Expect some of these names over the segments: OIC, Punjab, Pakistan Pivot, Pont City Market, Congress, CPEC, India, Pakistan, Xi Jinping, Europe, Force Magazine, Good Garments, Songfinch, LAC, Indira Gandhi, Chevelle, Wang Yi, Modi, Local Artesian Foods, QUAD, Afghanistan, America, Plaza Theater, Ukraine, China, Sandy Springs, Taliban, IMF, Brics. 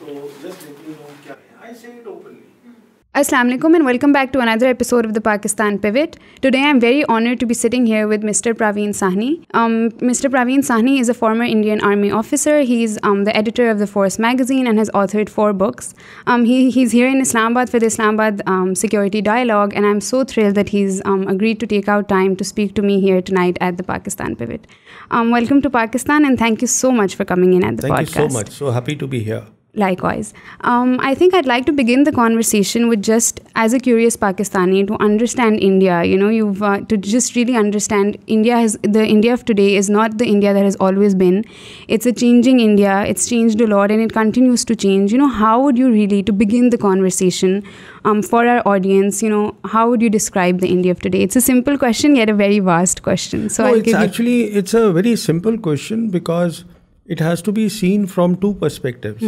So just let me know क्या है. I say it openly. Assalamu alaikum and welcome back to another episode of the Pakistan Pivot. Today I'm very honored to be sitting here with Mr. Pravin Sawhney. Mr. Pravin Sawhney is a former Indian Army officer. He's the editor of the Force Magazine and has authored 4 books. He's here in Islamabad for the Islamabad Security Dialogue, and I'm so thrilled that he's agreed to take out time to speak to me here tonight at the Pakistan Pivot. Welcome to Pakistan and thank you so much for coming in at the podcast. Thank you so much. So happy to be here. Likewise. I think I'd like to begin the conversation with just, as a curious Pakistani, to understand India. You know, you've to just really understand India. The India of today is not the India that has always been. It's a changing India. It's changed a lot and it continues to change. You know, how would you really, to begin the conversation for our audience, you know, how would you describe the India of today? It's a simple question, yet a very vast question. So no, it's a very simple question because it has to be seen from 2 perspectives.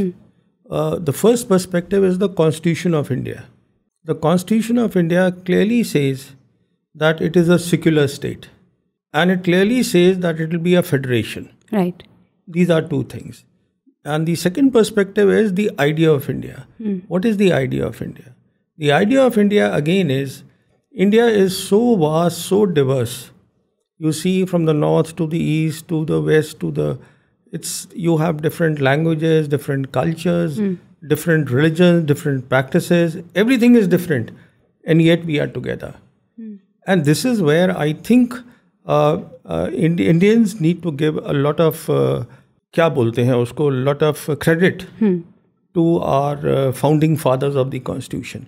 The first perspective is the Constitution of India. The Constitution of India clearly says that it is a secular state, and it clearly says that it will be a federation. Right. These are 2 things. And the second perspective is the idea of India. What is the idea of India? The idea of India again is, India is so vast, so diverse. You see from the north to the east, to the west, to the you have different languages, different cultures, different religions, different practices. Everything is different, and yet we are together. And this is where I think Indians need to give a lot of credit to our founding fathers of the Constitution,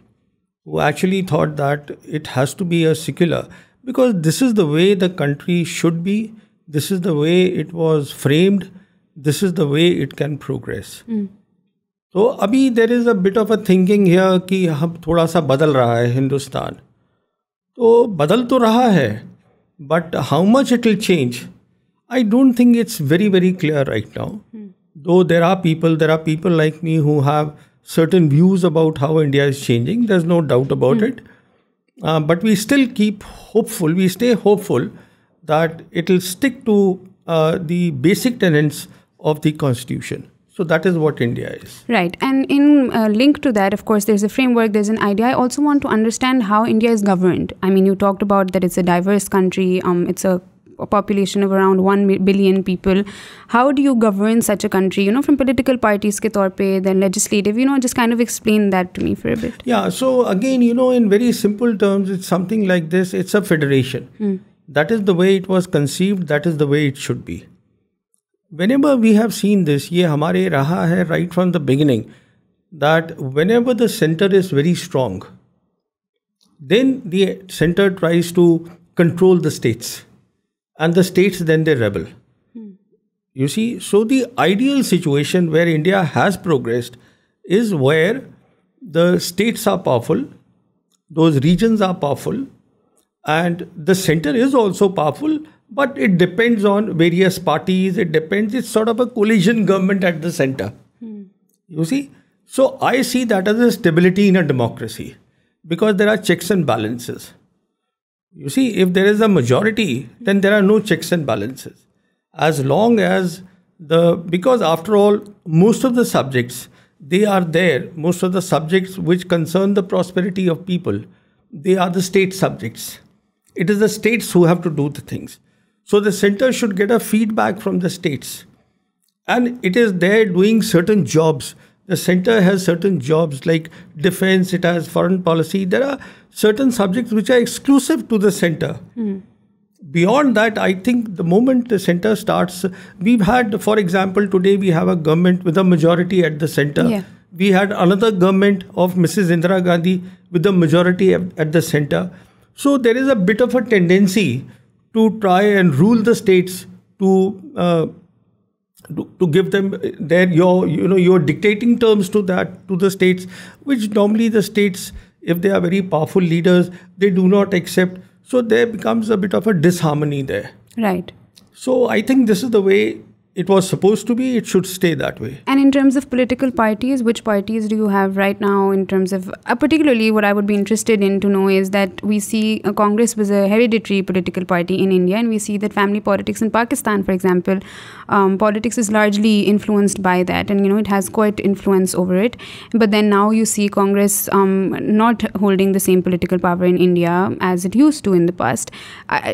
who actually thought that it has to be a secular, because this is the way the country should be. This is the way it was framed. This is the way it can progress. So abhi there is a bit of a thinking here कि हम थोड़ा सा बदल रहा है हिंदुस्तान. तो बदल तो रहा है, but how much it will change, I don't think it's very, very clear right now. Though there are people like me who have certain views about how India is changing. There's no doubt about it. But we still keep hopeful. We stay hopeful that it will stick to the basic tenets of the Constitution. So that is what India is. Right. And in link to that, of course, there's a framework, there's an idea. I also want to understand how India is governed. I mean, you talked about that it's a diverse country. It's a population of around 1 billion people. How do you govern such a country? You know, from political parties ke taur pe, then legislative, you know, just kind of explain that to me for a bit. Yeah. So again, you know, in very simple terms, it's something like this. It's a federation. That is the way it was conceived. That is the way it should be. Whenever we have seen this, ये हमारे रहा है right from the beginning, that whenever the center is very strong, then the center tries to control the states, and the states then they rebel. You see, so the ideal situation where India has progressed is where the states are powerful, those regions are powerful, and the center is also powerful, but it depends on various parties. It depends. It's sort of a coalition government at the center. You see? So I see that as a stability in a democracy, because there are checks and balances. You see, if there is a majority, then there are no checks and balances. As long as because after all, most of the subjects, they are there. Most of the subjects which concern the prosperity of people, they are the state subjects. It is the states who have to do the things. So the center should get a feedback from the states. And it is there doing certain jobs. The center has certain jobs like defense, it has foreign policy. There are certain subjects which are exclusive to the center. Beyond that, I think the moment the center starts, we've had, for example, today we have a government with a majority at the center. Yeah. We had another government of Mrs. Indira Gandhi with a majority at the center. So there is a bit of a tendency to try and rule the states to give them your dictating terms to the states, which normally the states, if they are very powerful leaders, they do not accept. So there becomes a bit of a disharmony there. Right. So I think this is the way It was supposed to be, it should stay that way. And in terms of political parties, which parties do you have right now in terms of, particularly what I would be interested in to know is that we see Congress was a hereditary political party in India, and we see that family politics in Pakistan, for example, politics is largely influenced by that, and you know, it has quite influence over it. But then now you see Congress not holding the same political power in India as it used to in the past.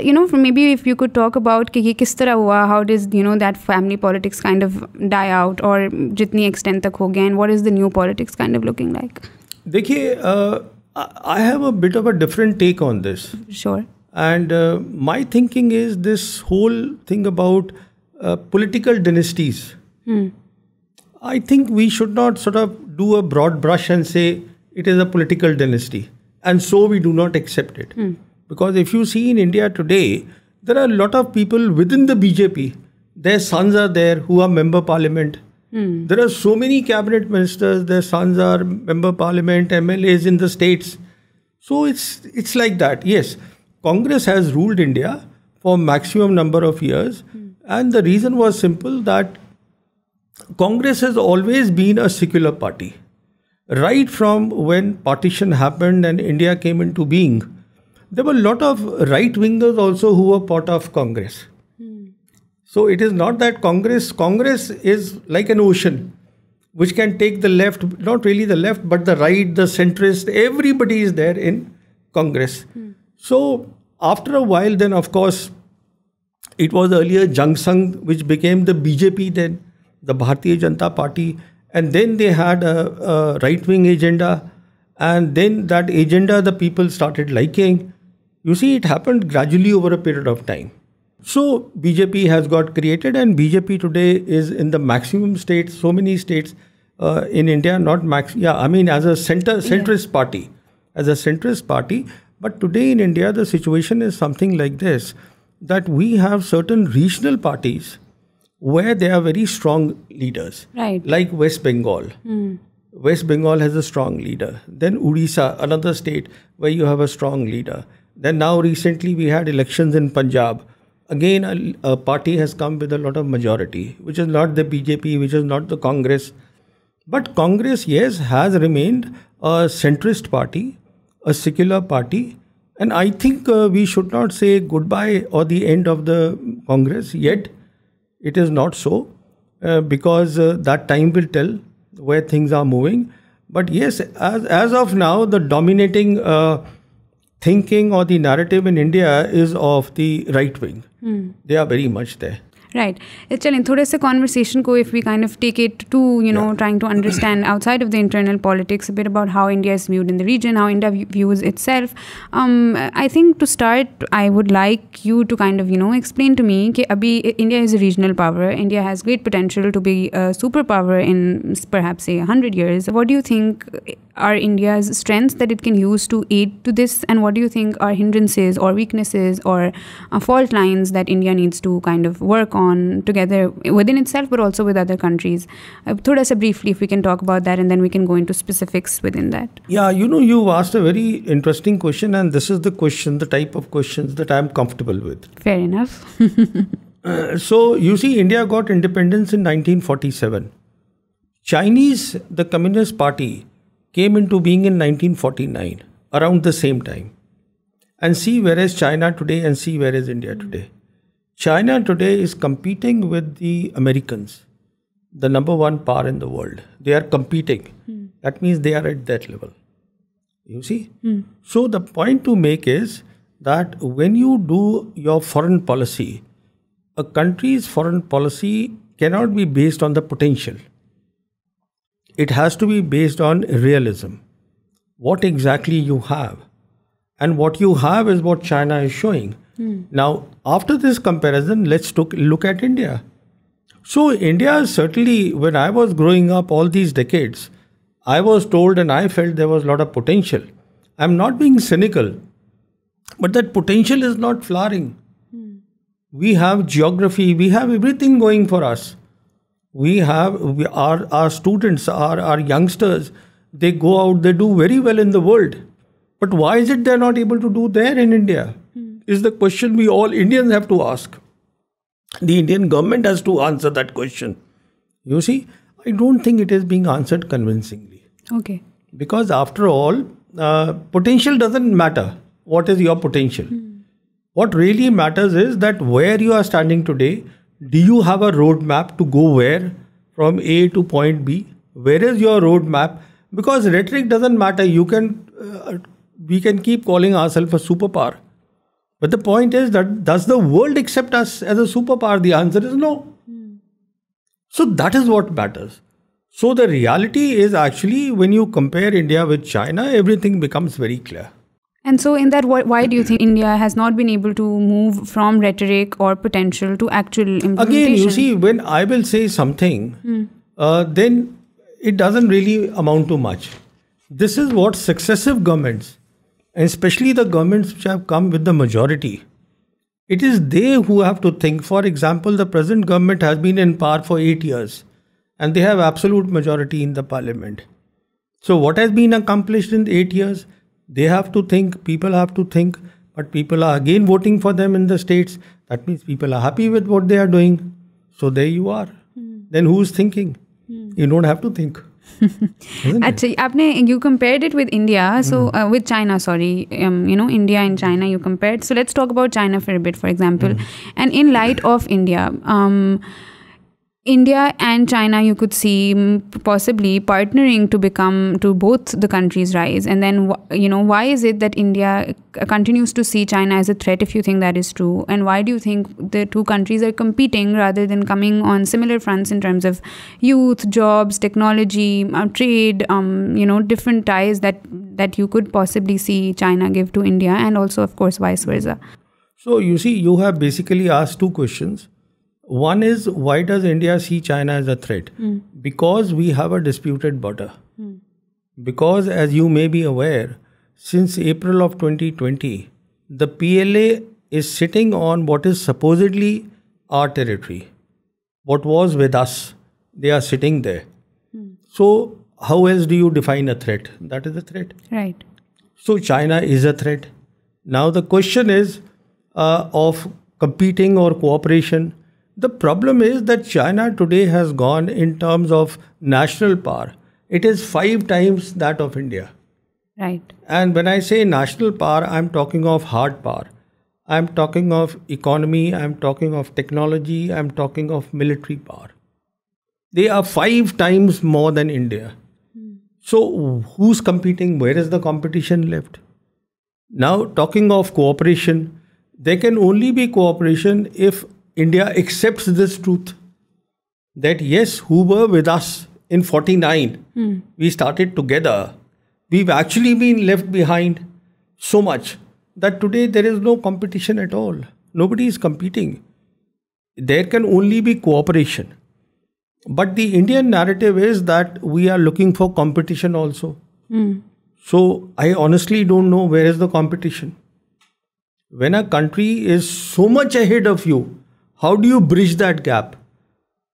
You know, maybe if you could talk about कि किस तरह हुआ, how does, you know, that family politics kind of die out or jitni extent tak ho gaya, and what is the new politics kind of looking like? Dekhiye, I have a bit of a different take on this. Sure. And my thinking is this whole thing about political dynasties. I think we should not sort of do a broad brush and say it is a political dynasty, and so we do not accept it. Because if you see in India today, there are a lot of people within the BJP. Their sons are there who are member parliament. There are so many cabinet ministers, their sons are member parliament, MLAs in the states. So it's like that. Yes, Congress has ruled India for maximum number of years. And the reason was simple, that Congress has always been a secular party. Right from when partition happened and India came into being, there were a lot of right-wingers also who were part of Congress. So it is not that Congress is like an ocean which can take the left, not really the left, but the right, the centrist, everybody is there in Congress. So after a while then, of course, it was earlier Jan Sangh which became the BJP then, the Bharatiya Janata Party, and then they had a right-wing agenda, and then that agenda the people started liking. You see, it happened gradually over a period of time. So BJP has got created, and BJP today is in the maximum states, so many states in India, not max. Yeah, I mean as a centrist party, But today in India, the situation is something like this, that we have certain regional parties where they are very strong leaders, right? Like West Bengal. West Bengal has a strong leader. Then Odisha, another state where you have a strong leader. Then now recently we had elections in Punjab. Again, a party has come with a lot of majority, which is not the BJP, which is not the Congress. But Congress, yes, has remained a centrist party, a secular party. And I think we should not say goodbye or the end of the Congress yet. It is not so, because that time will tell where things are moving. But yes, as of now, the dominating thinking or the narrative in India is of the right wing. They are very much there. Right. Chalein, thode se conversation ko, if we kind of take it to, you know, trying to understand outside of the internal politics, a bit about how India is viewed in the region, how India views itself. I think to start, I would like you to kind of, you know, explain to me that abhi India is a regional power. India has great potential to be a superpower in perhaps say 100 years. What do you think are India's strengths that it can use to aid to this? And what do you think are hindrances or weaknesses or fault lines that India needs to kind of work on together within itself, but also with other countries? Thoda sa briefly, if we can talk about that, and then we can go into specifics within that. Yeah, you know, you've asked a very interesting question, and this is the question, the type of questions that I'm comfortable with. Fair enough. So, you see, India got independence in 1947. The Communist Party came into being in 1949, around the same time. And see where is China today and see where is India today. China today is competing with the Americans, the number 1 power in the world. They are competing. That means they are at that level. You see? So the point to make is that when you do your foreign policy, a country's foreign policy cannot be based on the potential. It has to be based on realism. What exactly you have. And what you have is what China is showing. Now, after this comparison, let's look at India. So India certainly, when I was growing up all these decades, I was told and I felt there was a lot of potential. I'm not being cynical, but that potential is not flowering. We have geography, we have everything going for us. We have our students, our youngsters, they go out, they do very well in the world. But why is it they're not able to do there in India? Is the question we all Indians have to ask. The Indian government has to answer that question. You see, I don't think it is being answered convincingly. Okay. Because after all, potential doesn't matter. What is your potential? Mm. What really matters is that where you are standing today, do you have a roadmap to go where? From A to point B? Where is your roadmap? Because rhetoric doesn't matter. You can, we can keep calling ourselves a superpower. But the point is that does the world accept us as a superpower? The answer is no. Mm. So that is what matters. So the reality is actually when you compare India with China, everything becomes very clear. And so in that, why do you think India has not been able to move from rhetoric or potential to actual implementation? Again, you see, when I will say something, then it doesn't really amount to much. This is what successive governments, and especially the governments which have come with the majority, it is they who have to think. For example, the present government has been in power for 8 years and they have absolute majority in the parliament. So what has been accomplished in 8 years? They have to think, people have to think, but people are again voting for them in the states. That means people are happy with what they are doing. So there you are. Mm. Then who's thinking? Mm. You don't have to think. Actually, you compared it with India, so with China, sorry, you know, India and China you compared. So let's talk about China for a bit, for example. And in light of India, India and China, you could see possibly partnering to become, to both the countries rise. And then, you know, why is it that India continues to see China as a threat, if you think that is true? And why do you think the two countries are competing rather than coming on similar fronts in terms of youth, jobs, technology, trade, you know, different ties that you could possibly see China give to India and also, of course, vice versa? So, you see, you have basically asked two questions. One is, why does India see China as a threat? Mm. Because we have a disputed border. Mm. Because as you may be aware, since April of 2020, the PLA is sitting on what is supposedly our territory. What was with us, they are sitting there. Mm. So how else do you define a threat? That is a threat. Right. So China is a threat. Now the question is of competing or cooperation. The problem is that China today has gone in terms of national power. It is 5 times that of India. Right. And when I say national power, I'm talking of hard power. I'm talking of economy. I'm talking of technology. I'm talking of military power. They are 5 times more than India. Hmm. So who's competing? Where is the competition left? Now, talking of cooperation, there can only be cooperation if India accepts this truth that yes, who were with us in 49, we started together. We've actually been left behind so much that today there is no competition at all. Nobody is competing. There can only be cooperation. But the Indian narrative is that we are looking for competition also. Mm. So I honestly don't know where is the competition. When a country is so much ahead of you, how do you bridge that gap?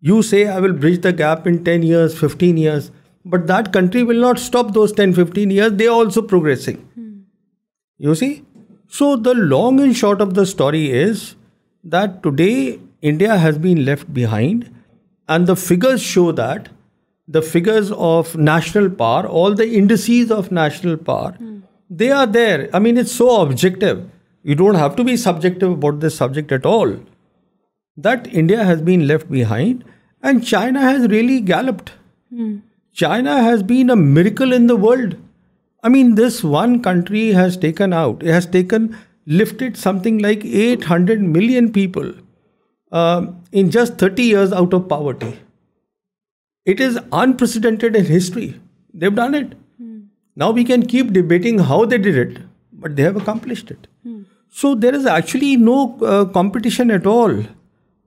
You say, I will bridge the gap in 10 years, 15 years. But that country will not stop those 10, 15 years. They are also progressing. Hmm. You see? So the long and short of the story is that today India has been left behind. And the figures show that the figures of national power, all the indices of national power, they are there. I mean, it's so objective. You don't have to be subjective about this subject at all. That India has been left behind and China has really galloped. Mm. China has been a miracle in the world. I mean, this one country has taken out, it has lifted something like 800 million people in just 30 years out of poverty. It is unprecedented in history. They've done it. Mm. Now we can keep debating how they did it, but they have accomplished it. Mm. So there is actually no competition at all.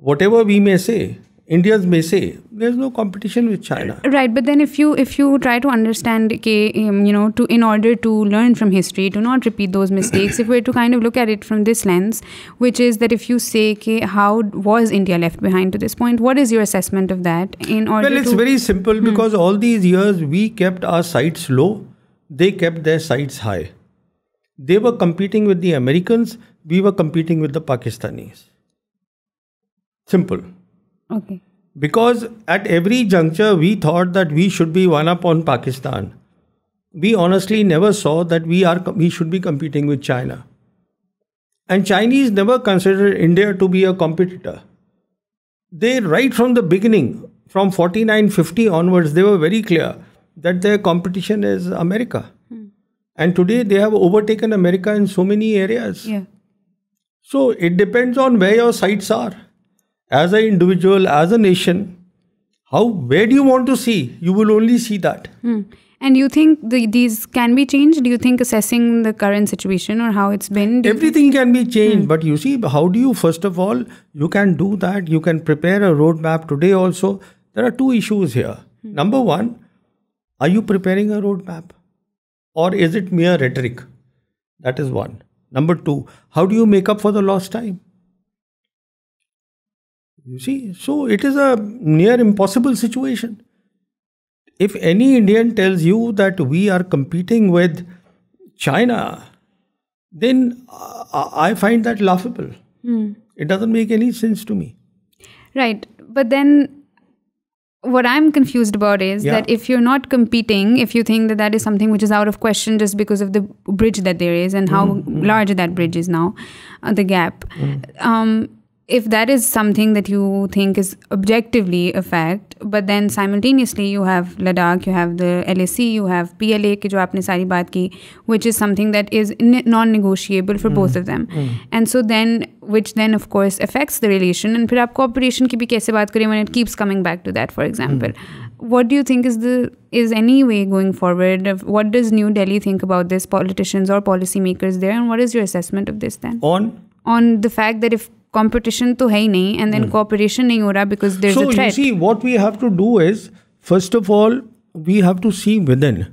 Whatever we may say, Indians may say, there's no competition with China. Right, but then if you try to understand, you know, in order to learn from history, to not repeat those mistakes, if we're to kind of look at it from this lens, which is that if you say, how was India left behind to this point, what is your assessment of that? In order well, it's very simple because all these years we kept our sights low, they kept their sights high. They were competing with the Americans, we were competing with the Pakistanis. Simple. Okay. Because at every juncture, we thought that we should be one up on Pakistan. We honestly never saw that we should be competing with China. And Chinese never considered India to be a competitor. They, right from the beginning, from 4950 onwards, they were very clear that their competition is America. Hmm. And today they have overtaken America in so many areas. Yeah. So it depends on where your sights are. As an individual, as a nation, where do you want to see? You will only see that. Hmm. And you think these can be changed? Do you think assessing the current situation or how it's been? Everything can be changed. Hmm. But you see, how do you, first of all, you can do that. You can prepare a roadmap today also. There are two issues here. Hmm. Number one, are you preparing a roadmap? Or is it mere rhetoric? That is one. Number two, how do you make up for the lost time? You see, so it is a near impossible situation. If any Indian tells you that we are competing with China, then I find that laughable. Mm. It doesn't make any sense to me. Right. But then what I'm confused about is that if you're not competing, if you think that that is something which is out of question just because of the bridge that there is and how large that bridge is now, the gap. Mm. If that is something that you think is objectively a fact, but then simultaneously you have Ladakh, you have the LAC, you have PLA, ki jo aapne sari baat ki, which is something that is non-negotiable for both of them. Mm. And so then, which then of course affects the relation. And phir aap cooperation ki bhi kaise baat kare when it keeps coming back to that, for example. Mm. What do you think is any way going forward? What does New Delhi think about this, politicians or policymakers there? And what is your assessment of this then? On the fact that if competition to hai nahi, and then cooperation nahi ho raha because there's a threat. So you see, what we have to do is, first of all, we have to see within.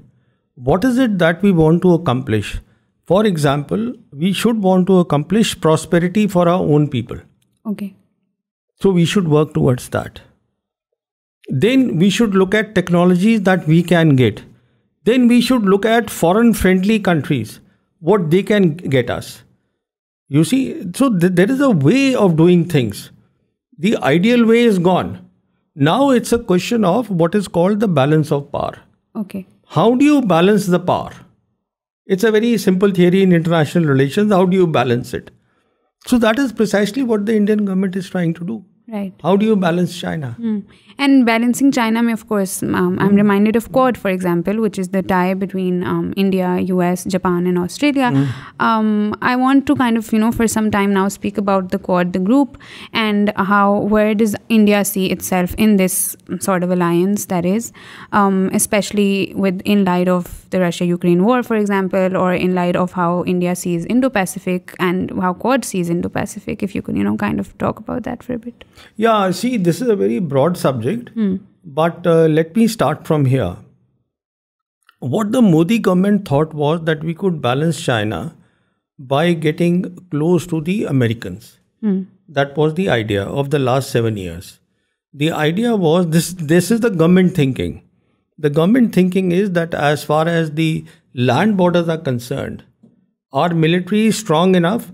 What is it that we want to accomplish? For example, we should want to accomplish prosperity for our own people. Okay. So we should work towards that. Then we should look at technologies that we can get. Then we should look at foreign friendly countries, what they can get us. You see, so there is a way of doing things. The ideal way is gone. Now it's a question of what is called the balance of power. Okay. How do you balance the power? It's a very simple theory in international relations. How do you balance it? So that is precisely what the Indian government is trying to do. Right. How do you balance China? Mm. And balancing China, of course, I'm reminded of QUAD, for example, which is the tie between India, US, Japan and Australia. Mm. I want to kind of, for some time now speak about the QUAD, the group, and where does India see itself in this sort of alliance, that is, especially in light of the Russia-Ukraine war, for example, or in light of how India sees Indo-Pacific and how QUAD sees Indo-Pacific, if you could, kind of talk about that for a bit. Yeah, see, this is a very broad subject, but let me start from here. What the Modi government thought was that we could balance China by getting close to the Americans. Mm. That was the idea of the last 7 years. The idea was, this is the government thinking. The government thinking is that as far as the land borders are concerned, our military is strong enough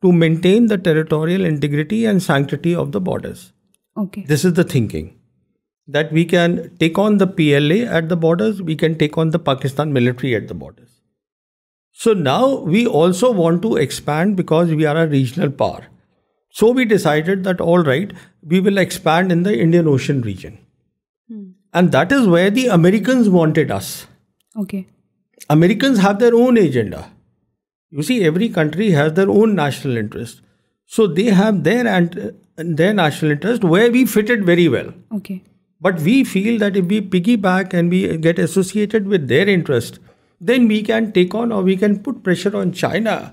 to maintain the territorial integrity and sanctity of the borders. Okay. This is the thinking. That we can take on the PLA at the borders, we can take on the Pakistan military at the borders. So now we also want to expand because we are a regional power. So we decided that all right, we will expand in the Indian Ocean region. Hmm. And that is where the Americans wanted us. Okay. Americans have their own agenda. You see, every country has their own national interest. So they have their national interest where we fitted very well. Okay. But we feel that if we piggyback and we get associated with their interest, then we can take on or we can put pressure on China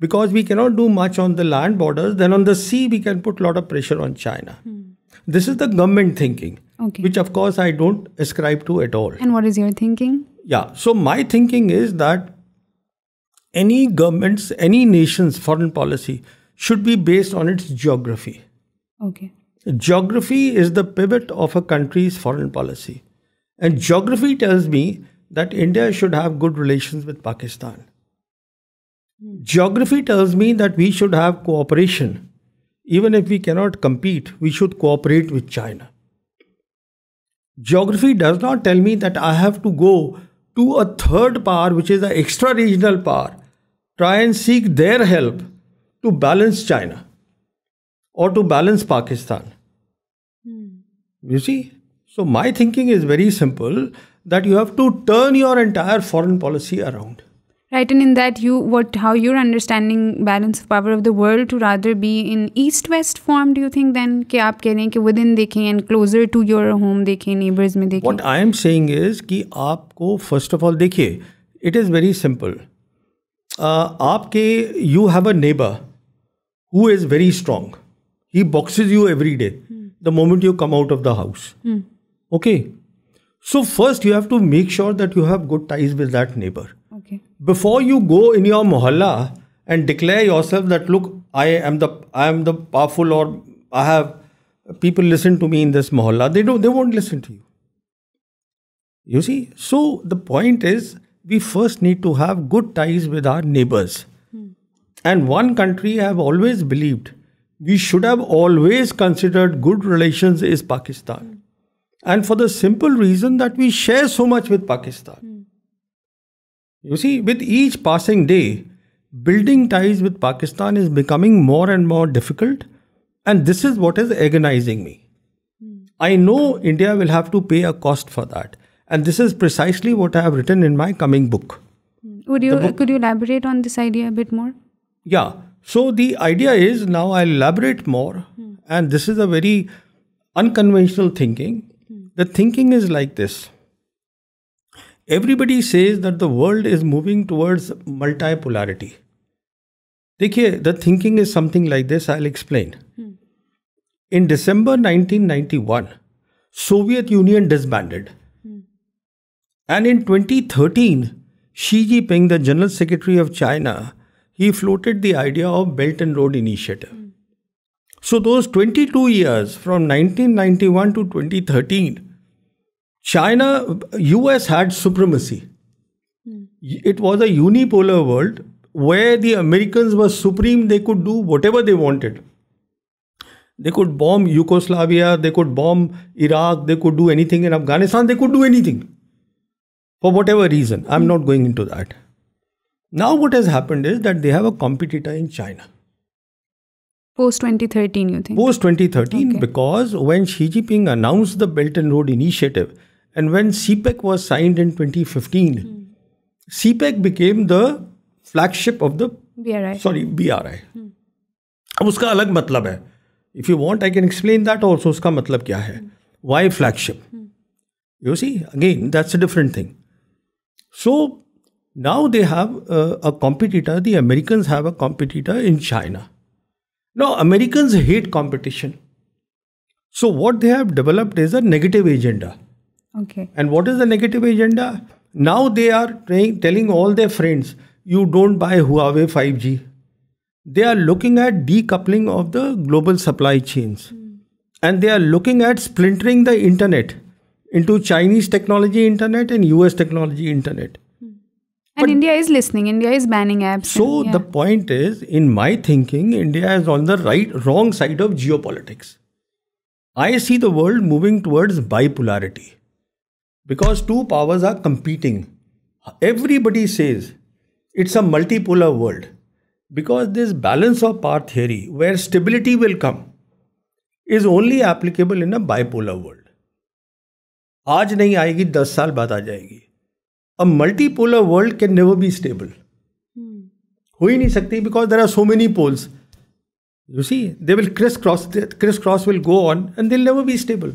because we cannot do much on the land borders. Then on the sea, we can put a lot of pressure on China. Hmm. This is the government thinking, which of course I don't ascribe to at all. And what is your thinking? Yeah. So my thinking is that any governments, any nation's foreign policy should be based on its geography. Okay. Geography is the pivot of a country's foreign policy. And geography tells me that India should have good relations with Pakistan. Geography tells me that we should have cooperation Even if we cannot compete, we should cooperate with China. Geography does not tell me that I have to go to a third power, which is an extra-regional power, try and seek their help to balance China or to balance Pakistan. You see? So my thinking is very simple, that you have to turn your entire foreign policy around. Right, and in that how you're understanding balance of power of the world to rather be in East-West form, do you think then? कि आप कह रहे हैं कि within देखें and closer to your home देखें, neighbors में देखें. What I am saying is कि आपको first of all देखिए, it is very simple. आपके you have a neighbor who is very strong. He boxes you every day the moment you come out of the house. Okay. So first you have to make sure that you have good ties with that neighbor. Okay. Before you go in your mohalla and declare yourself that look, I am the powerful, or I have people listen to me in this mohalla. They won't listen to you. You see? So the point is, we first need to have good ties with our neighbors. And one country I have always believed we should have always considered good relations is Pakistan. And for the simple reason that we share so much with Pakistan. You see, with each passing day, building ties with Pakistan is becoming more and more difficult. And this is what is agonizing me. I know India will have to pay a cost for that. And this is precisely what I have written in my coming book. Could you elaborate on this idea a bit more? Yeah. So the idea is, now I'll elaborate more. And this is a very unconventional thinking. The thinking is like this. Everybody says that the world is moving towards multipolarity. Dekhiye, the thinking is something like this. I'll explain. In December 1991, Soviet Union disbanded. And in 2013, Xi Jinping, the General Secretary of China, he floated the idea of Belt and Road Initiative. So those 22 years from 1991 to 2013, China, US had supremacy. It was a unipolar world where the Americans were supreme. They could do whatever they wanted. They could bomb Yugoslavia, they could bomb Iraq, they could do anything in Afghanistan, they could do anything. For whatever reason, I'm not going into that. Now what has happened is that they have a competitor in China. Post 2013, you think? Post 2013, okay. Because when Xi Jinping announced the Belt and Road Initiative, and when CPEC was signed in 2015, CPEC became the flagship of the BRI. Sorry, BRI. अब उसका अलग मतलब है. If you want, I can explain that also. उसका मतलब क्या है? Why flagship? You see, again, that's a different thing. So now they have a competitor. The Americans have a competitor in China. Now, Americans hate competition. So what they have developed is a negative agenda. Okay. And what is the negative agenda? Now they are telling all their friends, you don't buy Huawei 5G. They are looking at decoupling of the global supply chains. And they are looking at splintering the internet into Chinese technology internet and US technology internet. But India is listening. India is banning apps. So the point is, in my thinking, India is on the wrong side of geopolitics. I see the world moving towards bipolarity. Because two powers are competing. Everybody says it's a multipolar world. Because this balance of power theory, where stability will come, is only applicable in a bipolar world. Aaj nahi aayegi, 10 saal baad aa jayegi. A multipolar world can never be stable. Ho hi nahi sakti, because there are so many poles. You see, they will crisscross will go on and they'll never be stable.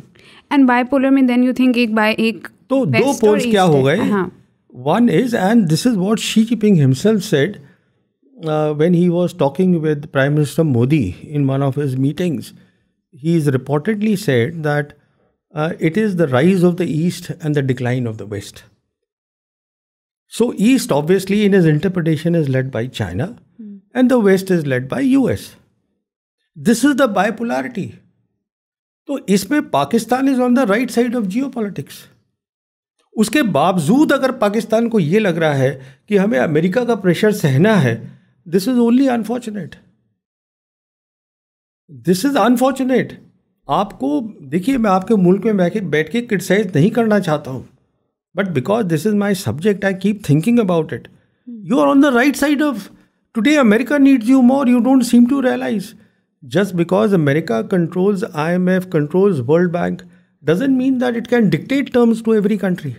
And bipolar mean then you think ek by ek. So, do poles kya ho gaye? One is, and this is what Xi Jinping himself said when he was talking with Prime Minister Modi in one of his meetings. He is reportedly said that it is the rise of the East and the decline of the West. So East, obviously, in his interpretation, is led by China and the West is led by US. This is the bipolarity. So इसमें Pakistan is on the right side of geopolitics. उसके बावजूद अगर Pakistan को ये लग रहा है कि हमें America का pressure सहना है, this is only unfortunate. This is unfortunate. आपको देखिए, मैं आपके मुल्क में बैठ के क्रिटिसाइज नहीं करना चाहता हूँ, but because this is my subject I keep thinking about it. You are on the right side of today. America needs you more, you don't seem to realise. Just because America controls IMF, controls World Bank, doesn't mean that it can dictate terms to every country.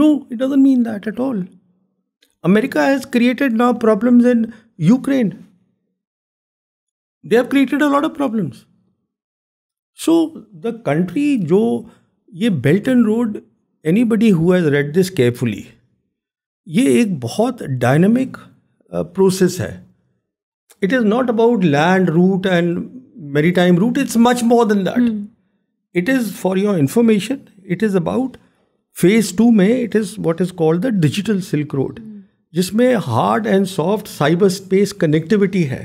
No, it doesn't mean that at all. America has created now problems in Ukraine. They have created a lot of problems. So the country, जो ये Belt and Road, anybody who has read this carefully, ये एक बहुत dynamic process है. It is not about land route and maritime route. It's much more than that. It is, for your information, it is about phase 2 में, it is what is called the digital silk road, जिसमें hard and soft cyberspace connectivity है.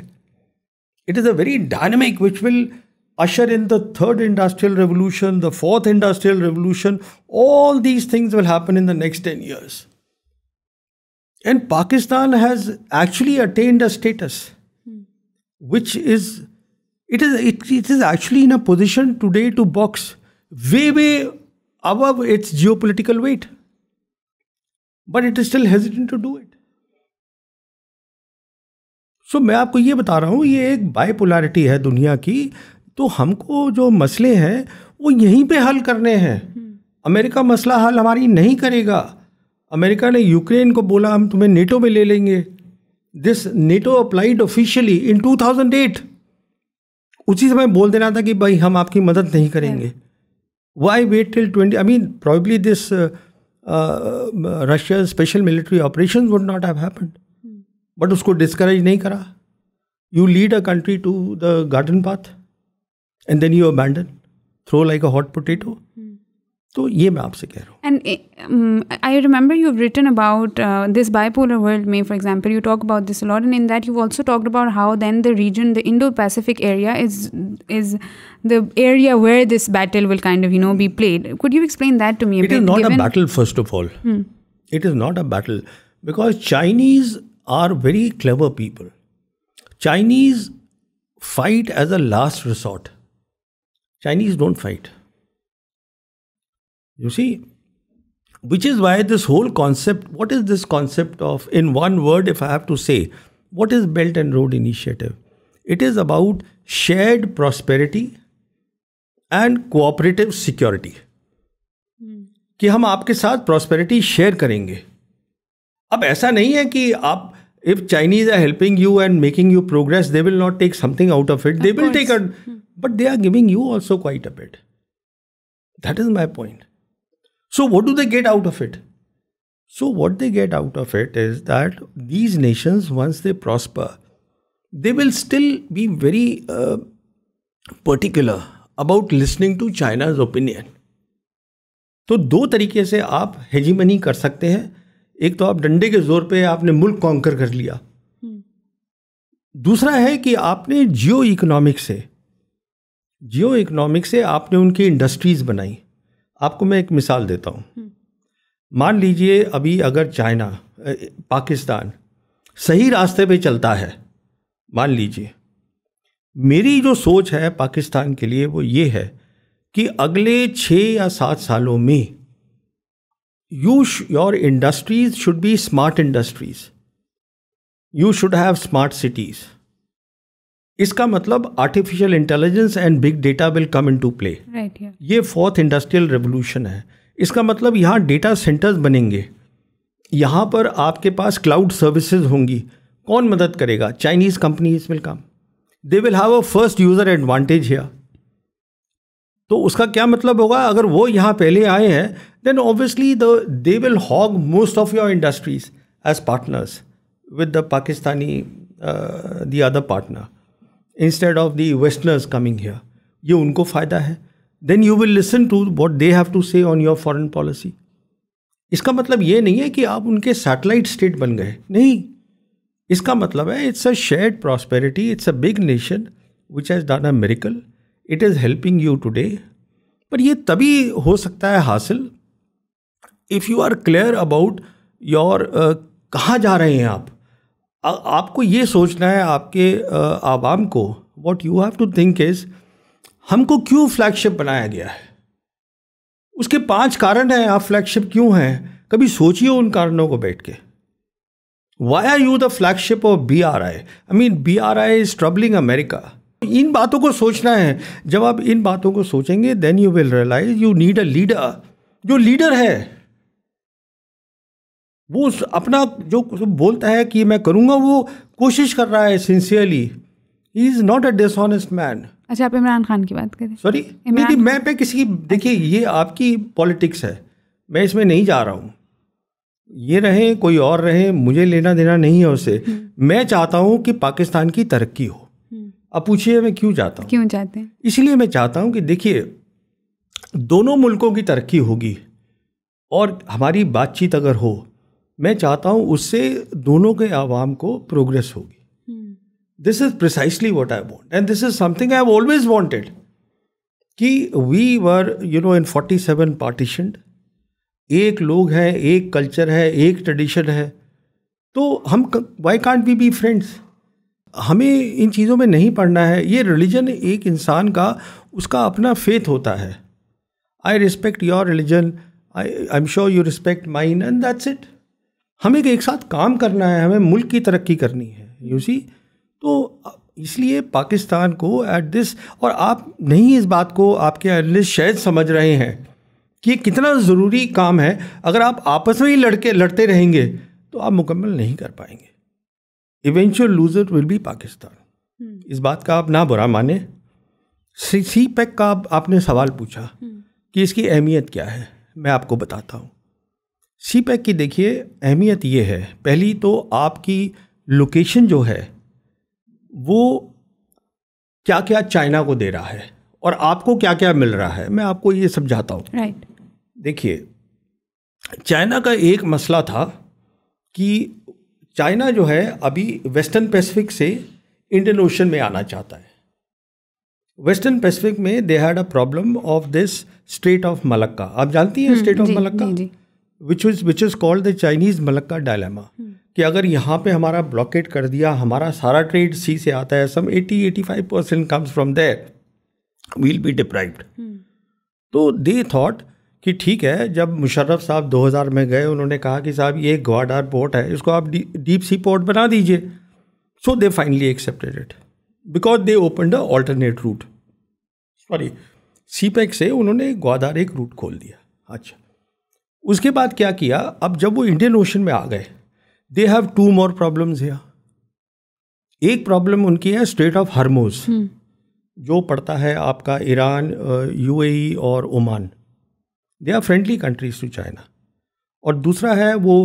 It is a very dynamic which will usher in the 3rd industrial revolution, the 4th industrial revolution. All these things will happen in the next 10 years. And Pakistan has actually attained a status which is, it is actually in a position today to box way above its geopolitical weight, but it is still hesitant to do it. So मैं आपको ये बता रहा हूँ, ये एक bipolarity है दुनिया की, तो हमको जो मसले हैं वो यहीं पे हल करने हैं। अमेरिका मसला हल हमारी नहीं करेगा। अमेरिका ने यूक्रेन को बोला हम तुम्हें नेटो में ले लेंगे। This NATO applied officially in 2008। उसी समय बोल देना था कि भाई हम आपकी मदद नहीं करेंगे। Why wait till 20? I mean probably this Russia special military operation would not have happened, but उसको डिस्करेज नहीं करा। You lead a country to the garden path and then you abandon, throw like a hot potato. तो ये मैं आपसे कह रहा हूँ। And I remember you have written about this bipolar world में, for example you talk about this lot, and in that you also talked about how then the region, the Indo Pacific area is the area where this battle will kind of you know be played. Could you explain that to me? It is not a battle, first of all it is not a battle, because Chinese are very clever people. Chinese fight as a last resort. Chinese don't fight, you see, which is why this whole concept, what is this concept of, in one word if I have to say, what is Belt and Road Initiative? It is about shared prosperity and cooperative security. कि हम आपके साथ prosperity share करेंगे। अब ऐसा नहीं है कि आप, if Chinese are helping you and making you progress, they will not take something out of it. They will take a, but they are giving you also quite a bit. That is my point. So what do they get out of it? So what they get out of it is that these nations, once they prosper, they will still be very particular about listening to China's opinion. तो दो तरीके से आप hegemony कर सकते हैं। एक तो आप डंडे के जोर पे आपने मुल्क कॉन्कर कर लिया। दूसरा है कि आपने जियो इकोनॉमिक से आपने उनकी इंडस्ट्रीज़ बनाई। आपको मैं एक मिसाल देता हूँ। मान लीजिए अभी अगर चाइना, पाकिस्तान सही रास्ते पे चलता है, मान लीजिए मेरी जो सोच है पाकिस्तान के लिए वो ये है कि अगले 6 या 7 सालों में your industries should be smart industries. You should have smart cities. इसका मतलब artificial intelligence and big data will come into play. ये 4th इंडस्ट्रियल रेवोल्यूशन है। इसका मतलब यहाँ डेटा सेंटर्स बनेंगे, यहाँ पर आपके पास क्लाउड सर्विसेज होंगी। कौन मदद करेगा? Chinese companies will come, they will have a first user advantage here. तो उसका क्या मतलब होगा? अगर वो यहाँ पहले आए हैं then obviously they will hog most of your industries as partners with the Pakistani the other partner instead of the westerners coming here. ये उनको फ़ायदा है। Then you will listen to what they have to say on your foreign policy. इसका मतलब ये नहीं है कि आप उनके satellite state बन गए, नहीं। इसका मतलब है it's a shared prosperity, it's a big nation which has done a miracle, it is helping you today. पर ये तभी हो सकता है हासिल if you are clear about your कहाँ जा रहे हैं आप। आपको ये सोचना है आपके आवाम को, what you have to think is, हमको क्यों फ्लैगशिप बनाया गया है, उसके 5 कारण हैं आप फ्लैगशिप क्यों हैं, कभी सोचिए उन कारणों को बैठ के. Why are you the flagship of BRI? I mean, BRI is troubling America. इन बातों को सोचना है. जब आप इन बातों को सोचेंगे then you will realize you need a leader. जो लीडर है वो अपना जो बोलता है कि मैं करूँगा वो कोशिश कर रहा है sincerely. He is not a dishonest man. अच्छा आप इमरान खान की बात करें. सॉरी नहीं मैं पे किसी की, देखिए ये आपकी पॉलिटिक्स है, मैं इसमें नहीं जा रहा हूँ. ये रहें कोई और रहे, मुझे लेना देना नहीं है उससे. मैं चाहता हूँ कि पाकिस्तान की तरक्की हो. अब पूछिए मैं क्यों चाहता हूँ, क्यों चाहते हैं? इसलिए मैं चाहता हूँ कि देखिए दोनों मुल्कों की तरक्की होगी और हमारी बातचीत अगर हो, मैं चाहता हूँ उससे दोनों के आवाम को प्रोग्रेस होगी. This is precisely what I want and this is something I have always wanted. कि we were you know in 47 partitioned, एक लोग हैं, एक कल्चर है, एक ट्रेडिशन है, तो हम why can't we be friends. हमें इन चीज़ों में नहीं पढ़ना है. ये रिलीजन एक इंसान का उसका अपना फेथ होता है. I respect your religion, I am sure you respect mine and that's it. हमें एक साथ काम करना है, हमें मुल्क की तरक्की करनी है, यू सी. तो इसलिए पाकिस्तान को एट दिस, और आप नहीं इस बात को आपके एनालिस्ट शायद समझ रहे हैं कि ये कितना ज़रूरी काम है. अगर आप आपस में ही लड़ते रहेंगे तो आप मुकम्मल नहीं कर पाएंगे. Eventual loser will be Pakistan. इस बात का आप ना बुरा माने. सीपैक का आपने सवाल पूछा कि इसकी अहमियत क्या है, मैं आपको बताता हूँ. सीपैक की देखिए अहमियत ये है, पहली तो आपकी लोकेशन जो है वो क्या क्या चाइना को दे रहा है और आपको क्या क्या मिल रहा है, मैं आपको ये समझाता हूँ. राइट, देखिए चाइना का एक मसला था कि चाइना जो है अभी वेस्टर्न पैसिफिक से इंडियन ओशन में आना चाहता है. वेस्टर्न पैसिफिक में they had a problem of this strait of Malacca. आप जानती हैं strait of Malacca, which is called the Chinese Malacca dilemma. कि अगर यहाँ पे हमारा ब्लॉकेट कर दिया, हमारा सारा ट्रेड सी से आता है, some 80-85% comes from there, will be deprived. तो दे थॉट कि ठीक है, जब मुशर्रफ साहब 2000 में गए उन्होंने कहा कि साहब ये ग्वाडार पोर्ट है, इसको आप डीप सी पोर्ट बना दीजिए. So they finally accepted it because they open the alternate route. Sorry, CPEC से उन्होंने ग्वादार एक रूट खोल दिया. अच्छा, उसके बाद क्या किया, अब जब वो इंडियन ओशन में आ गए, दे हैव 2 मोर प्रॉब्लम्स है. एक प्रॉब्लम उनकी है स्ट्रेट ऑफ हरमोज, जो पड़ता है आपका ईरान, यूएई और Oman. They are friendly countries to China. और दूसरा है वो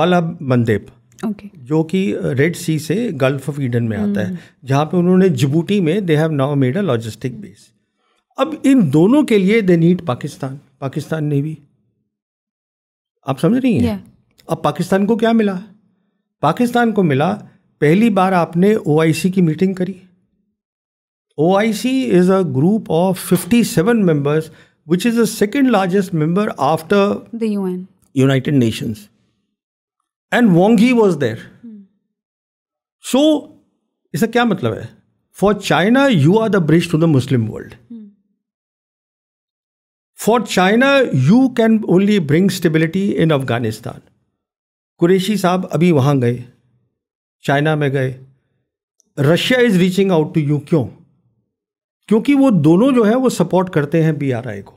बलब मंदेप, जो कि रेड सी से गल्फ ऑफ ईडन में आता है, जहाँ पे उन्होंने जिबूटी में they have now made a logistic base. अब इन दोनों के लिए दे नीड पाकिस्तान. पाकिस्तान ने भी, आप समझ रही हैं. अब पाकिस्तान को क्या मिला, पाकिस्तान को मिला पहली बार आपने ओआईसी की मीटिंग करी. OIC is a group of 57 members, which is the second largest member after the UN, United Nations. And Wang Yi was there. So, इसका क्या मतलब है? For China, you are the bridge to the Muslim world. For China, you can only bring stability in Afghanistan. Qureshi साहब अभी वहाँ गए, China में गए. Russia is reaching out to you. क्यों? क्योंकि वो दोनों जो है वो सपोर्ट करते हैं BRI को,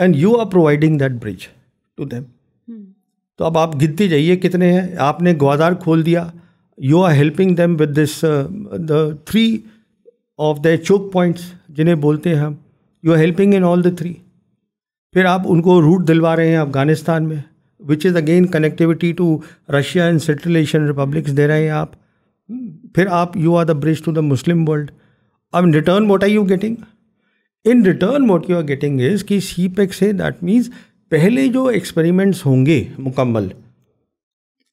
and you are providing that bridge to them. तो अब आप गिनती जाइए कितने हैं. आपने ग्वादार खोल दिया, you are helping them with this the 3 of the choke points जिन्हें बोलते हैं हम. You are helping in all the 3. फिर आप उनको रूट दिलवा रहे हैं अफगानिस्तान में, which is again connectivity to Russia and Central Asian republics दे रहे हैं आप. फिर आप you are the bridge to the Muslim world. अब in return what are you getting, in return what you are getting is कि CPEC से that means पहले जो एक्सपेरिमेंट्स होंगे मुकम्मल,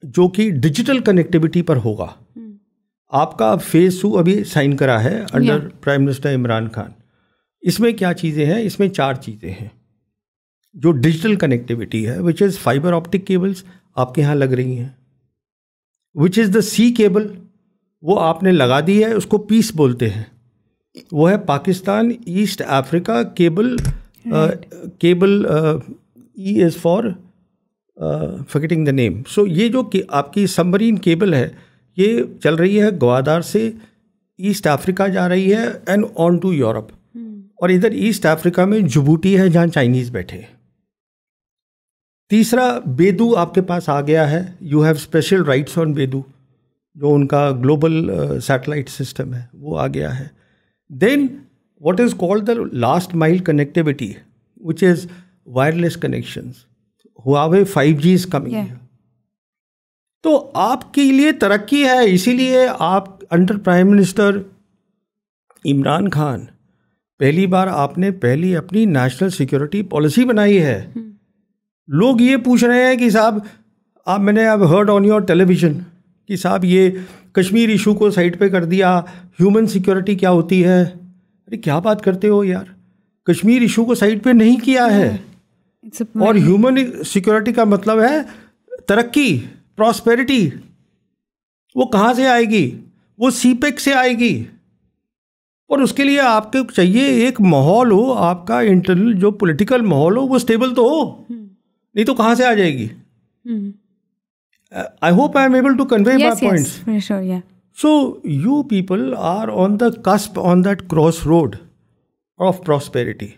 जो कि डिजिटल कनेक्टिविटी पर होगा. आपका फेज़ 2 अभी साइन करा है under prime minister Imran Khan. इसमें क्या चीज़ें हैं, इसमें 4 चीज़ें हैं जो डिजिटल कनेक्टिविटी है, which is fibre optic cables आपके यहाँ लग रही हैं, which is the sea cable वो आपने लगा दी है, उसको पीस बोलते हैं. वो है Pakistan East Africa cable E is for forgetting the name. So ये जो कि आपकी सबमरीन केबल है ये चल रही है ग्वादार से ईस्ट अफ्रीका जा रही है एंड ऑन टू यूरोप. और इधर ईस्ट अफ्रीका में जिबूटी है जहाँ चाइनीज़ बैठे. तीसरा बेदू आपके पास आ गया है. You have special rights on बेदू जो उनका ग्लोबल सैटेलाइट सिस्टम है वो आ गया है. Then what is called the last mile connectivity which is wireless connections. Huawei 5G is coming. तो आपके लिए तरक्की है. इसीलिए आप under prime minister Imran Khan पहली बार आपने पहली अपनी नेशनल सिक्योरिटी पॉलिसी बनाई है. लोग ये पूछ रहे हैं कि साहब आप मैंने अब हर्ड ऑन योर टेलीविज़न कि साहब ये कश्मीर इशू को साइड पे कर दिया. ह्यूमन सिक्योरिटी क्या होती है. अरे क्या बात करते हो यार. कश्मीर इशू को साइड पे नहीं किया है. और ह्यूमन सिक्योरिटी का मतलब है तरक्की प्रॉस्पेरिटी. वो कहाँ से आएगी. वो सीपेक से आएगी. और उसके लिए आपको चाहिए एक माहौल हो. आपका इंटरनल जो पॉलिटिकल माहौल हो वो स्टेबल तो हो. नहीं तो कहाँ से आ जाएगी. I hope I am able to convey my points. Yes, for sure, yeah. So you people are on the cusp, on that crossroad of prosperity.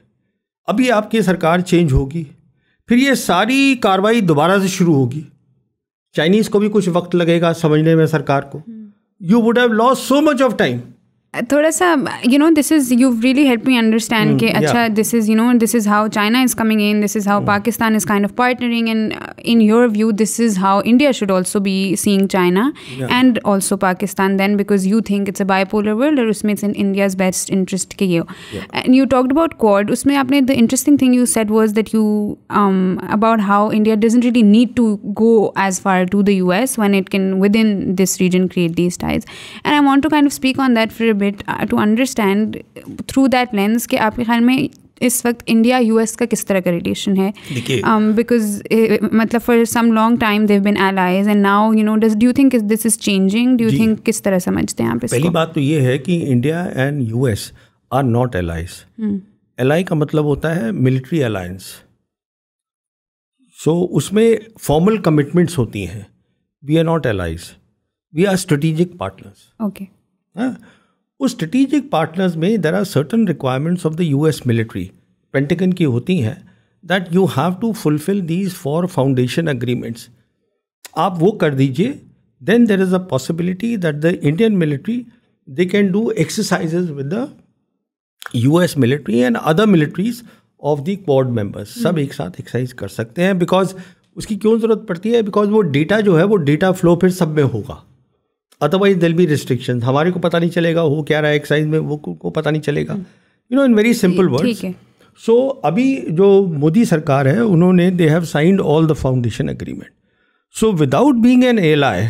अभी आपकी सरकार चेंज होगी फिर ये सारी कार्रवाई दोबारा से शुरू होगी. चाइनीज़ को भी कुछ वक्त लगेगा समझने में सरकार को. You would have lost so much of time. थोड़ा सा you know this is you really help me understand कि अच्छा this is you know this is how China is coming in. This is how Pakistan is kind of partnering and in your view this is how India should also be seeing China and also Pakistan then because you think it's a bipolar world और उसमें it's in India's best interest के ये हो. And you talked about Quad. उसमें आपने the interesting thing you said was that you about how India doesn't really need to go as far to the US when it can within this region create these ties. And I want to kind of speak on that for bit to understand through that lens कि आपके ख्याल में इस वक्त India US का किस तरह का रिलेशन है. बिकॉज मतलब for some long time they've been allies and now you know do you think this is changing. Do you think किस तरह समझते हैं आप इसको. पहली बात तो ये है कि India and US are not allies. Ally का मतलब होता है मिलिट्री अलायंस. सो उसमें फॉर्मल कमिटमेंट्स होती हैं. We are not allies. We are strategic partners. Okay. उस स्ट्रेटेजिक पार्टनर्स में there are certain requirements of the US military Pentagon की होती हैं that you have to fulfil these four foundation agreements. आप वो कर दीजिए then there is a possibility that the Indian military they can do exercises with the US military and other militaries of the Quad members. सब एक साथ exercise कर सकते हैं. बिकॉज उसकी क्यों ज़रूरत पड़ती है. बिकॉज वो डेटा जो है वो डेटा फ्लो फिर सब में होगा. Otherwise there be restrictions. हमारे को पता नहीं चलेगा वो क्या रहा है एक्सरसाइज में. वो को पता नहीं चलेगा. You know in very simple words. So अभी जो मोदी सरकार है उन्होंने they have signed all the foundation agreement. So without being an ally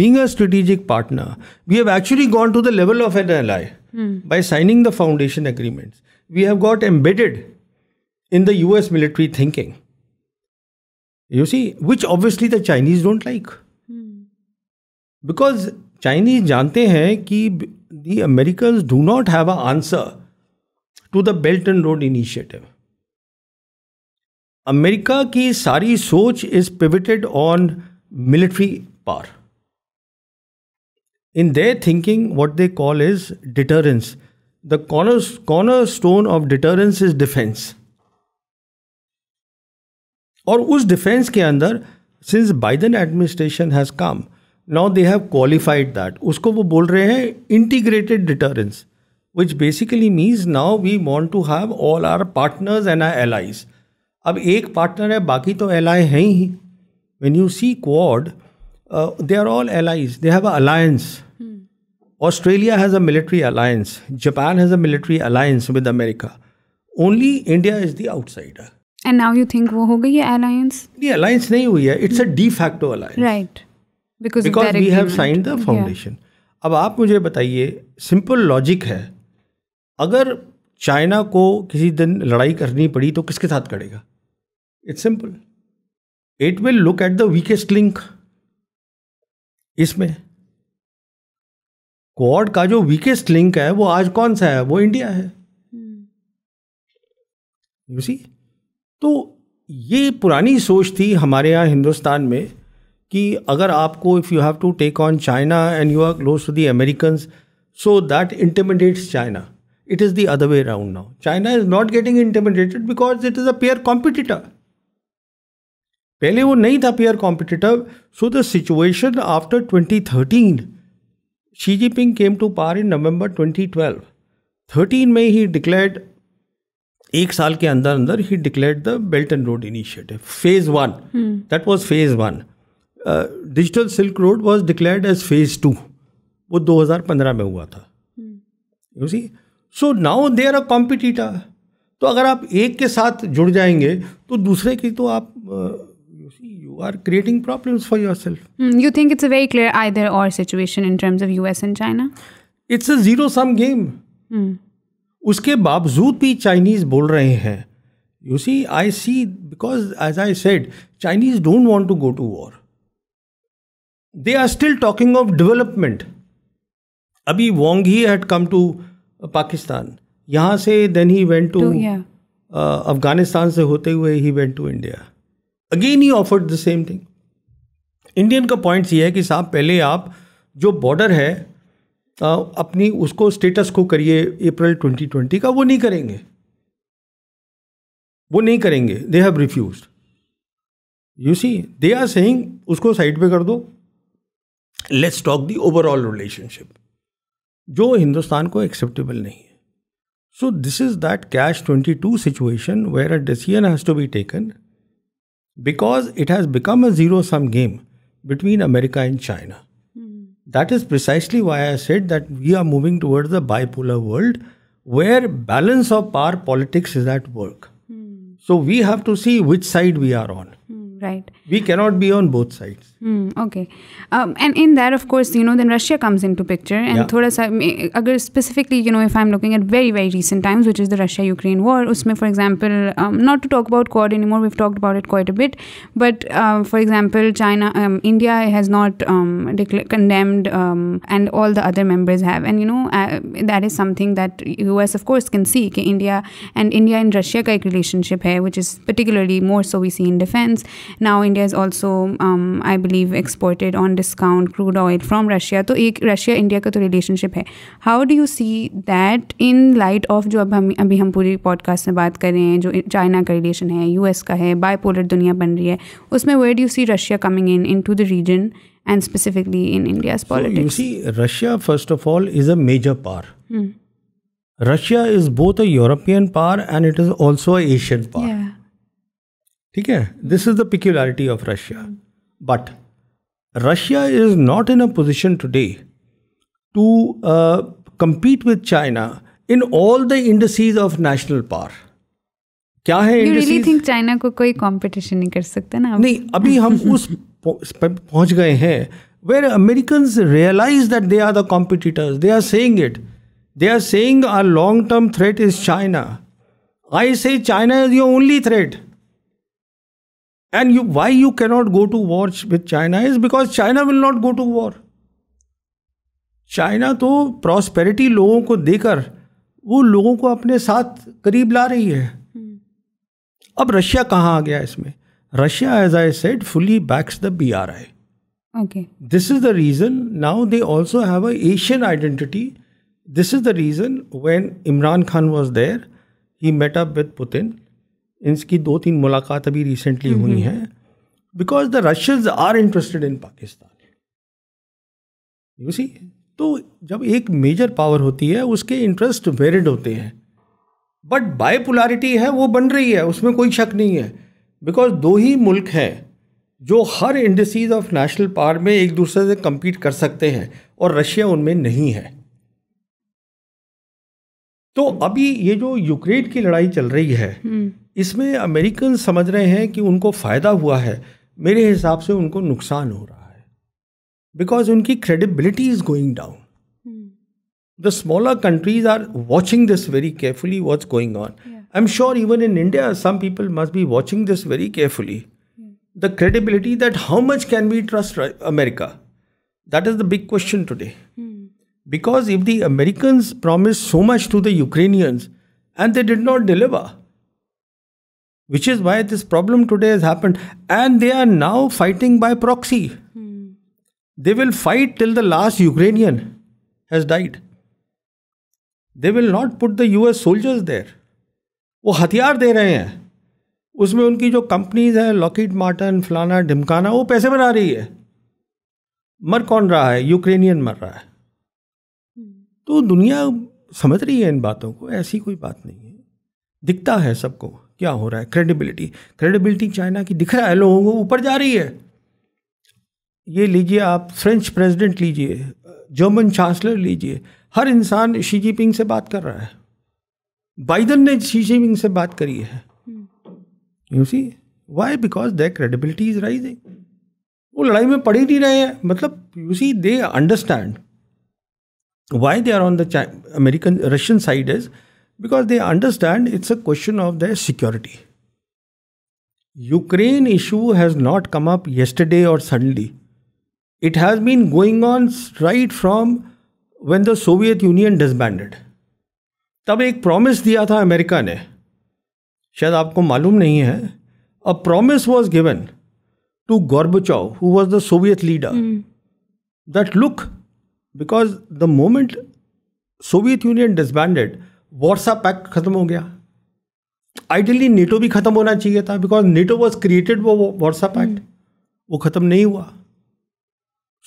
being a strategic partner we have actually gone to the level of an ally by signing the foundation agreements. We have got embedded in the US military thinking you see which obviously the Chinese don't like. Because Chinese जानते हैं कि दी Americans do not have a answer to the belt and road Initiative. America की सारी सोच is pivoted on military power. In their thinking what they call is deterrence. The cornerstone of deterrence is defence. और उस defence के अंदर since Biden administration has come Now they have qualified that. उसको वो बोल रहे हैं integrated deterrence, which basically means now we want to have all our partners and our allies. अब एक partner है बाकी तो ally हैं ही. When you see Quad, they are all allies. They have an alliance. Australia has a military alliance. Japan has a military alliance with America. Only India is the outsider. And now you think वो हो गई है alliance? The alliance नहीं हुई है. It's a de facto alliance. Right. Because we have signed the foundation. अब आप मुझे बताइए सिंपल लॉजिक है. अगर चाइना को किसी दिन लड़ाई करनी पड़ी तो किसके साथ करेगा. It's simple. It will look at the weakest link. इसमें क्वाड का जो वीकेस्ट लिंक है वो आज कौन सा है, वो इंडिया है। यू सी, तो ये पुरानी सोच थी हमारे यहाँ हिंदुस्तान में कि अगर आपको, if you have to take on China and you are close to the Americans so that intimidates China, it is the other way around now. China is not getting intimidated because it is a peer competitor. पहले वो नहीं था peer competitor. So the situation after 2013, Xi Jinping came to power in November 2012, 13 में ही declared, एक साल के अंदर अंदर ही declared the belt and road initiative phase 1, that was phase 1। Digital silk road was declared as phase 2, वो 2015 में हुआ था। You see, so now they are a competitor. तो अगर आप एक के साथ जुड़ जाएंगे तो दूसरे की, तो आप you are creating problems for yourself. You think it's a very clear either or situation in terms of US and China? It's a zero sum game. उसके बावजूद भी Chinese बोल रहे हैं। You see, I see, because as I said, Chinese don't want to go to war. They are still talking of development. अभी Wang Yi had come to Pakistan. यहाँ से then he went to Afghanistan से होते हुए he went to India. Again he offered the same thing. Indian का points ये है कि साहब पहले आप जो बॉर्डर है अपनी, उसको स्टेटस को करिए अप्रैल 2020 का। वो नहीं करेंगे, वो नहीं करेंगे। They have refused. You see, they are saying उसको साइड पे कर दो, let's talk the overall relationship, जो हिंदुस्तान को एक्सेप्टेबल नहीं है। So this is that catch 22 situation where a decision has to be taken because it has become a zero-sum game between America and China. That is precisely why I said that we are moving towards a bipolar world where balance of power politics is at work. So we have to see which side we are on. Right. We cannot be on both sides. Okay. And in that, of course, you know, then Russia comes into picture. And thoda sa, agar specifically, you know, if I'm looking at very, very recent times, which is the Russia-Ukraine war, usme, for example, not to talk about QUAD anymore, we've talked about it quite a bit. But, for example, China, India has not condemned, and all the other members have. And, you know, that is something that US, of course, can see, that India and Russia ka ek relationship hai, which is particularly more so we see in defense. Now India is also, I believe, exported on discount crude oil from Russia. तो एक Russia-India का तो relationship है. How do you see that in light of जो अभी हम पूरी podcast में बात कर रहे हैं, जो China का relation है, US का है, bipolar दुनिया बन रही है, उसमें where do you see Russia coming in into the region and specifically in India's politics? So you see, Russia first of all is a major power. Russia is both a European power and it is also an Asian power. ठीक है, this is the peculiarity of Russia. But Russia is not in a position today to compete with China in all the industries of national power. क्या है industries? You really think China को कोई competition नहीं कर सकता ना? नहीं, अभी हम उस पहुंच गए हैं where Americans realise that they are the competitors. They are saying it, they are saying our long term threat is China. I say China is your only threat. And you, why you cannot go to war with China is because China will not go to war. China तो prosperity लोगों को देकर वो लोगों को अपने साथ करीब ला रही है। अब रशिया कहाँ आ गया इसमें? Russia, as I said, fully backs the BRI. Okay. This is the reason now they also have a Asian identity. This is the reason when Imran Khan was there, he met up with Putin. इनकी 2-3 मुलाकात अभी recently हुई हैं, because the Russians are interested in Pakistan. You see, तो जब एक major power होती है उसके इंटरेस्ट वेरिड होते हैं, बट बायपोलैरिटी है वो बन रही है, उसमें कोई शक नहीं है, बिकॉज दो ही मुल्क हैं जो हर इंडस्ट्रीज ऑफ नेशनल पावर में एक दूसरे से कम्पीट कर सकते हैं और रशिया उनमें नहीं है। तो अभी ये जो यूक्रेन की लड़ाई चल रही है, इसमें अमेरिकन समझ रहे हैं कि उनको फ़ायदा हुआ है, मेरे हिसाब से उनको नुकसान हो रहा है, बिकॉज उनकी credibility is going down. The smaller countries are watching this very carefully what's going on. I am sure even in India some people must be watching this very carefully, the credibility, that how much can we trust America, that is the big question today. Because if the Americans promised so much to the Ukrainians and they did not deliver, which is why this problem today has happened, and they are now fighting by proxy. Hmm. They will fight till the last Ukrainian has died. They will not put the US soldiers there. वो हथियार दे रहे हैं, उसमें उनकी जो companies हैं, Lockheed Martin फलाना ढिमकाना, वो पैसे बना रही है. मर कौन रहा है? यूक्रेनियन मर रहा है. तो दुनिया समझ रही है इन बातों को, ऐसी कोई बात नहीं है. दिखता है सबको क्या हो रहा है. क्रेडिबिलिटी चाइना की दिख रहा है, लोगों को ऊपर जा रही है. ये लीजिए आप फ्रेंच प्रेसिडेंट लीजिए, जर्मन चांसलर लीजिए, हर इंसान शी जिनपिंग से बात कर रहा है. बाइडन ने शी जिनपिंग से बात करी है. You see why? Because their credibility is rising. वो लड़ाई में पड़ ही नहीं रहे हैं. मतलब you see they understand why they are on the American Russian side is because they understand it's a question of their security. Ukraine issue has not come up yesterday और suddenly. It has been going on right from when the Soviet Union disbanded. तब एक promise दिया था America ने, शायद आपको मालूम नहीं है. A promise was given to Gorbachev who was the Soviet leader that look, because the moment Soviet Union disbanded, Warsaw pact खत्म हो गया. आइडियली नेटो भी खत्म होना चाहिए था, बिकॉज नेटो वॉज क्रिएटेड वो वॉर्सा पैक्ट, वो खत्म नहीं हुआ.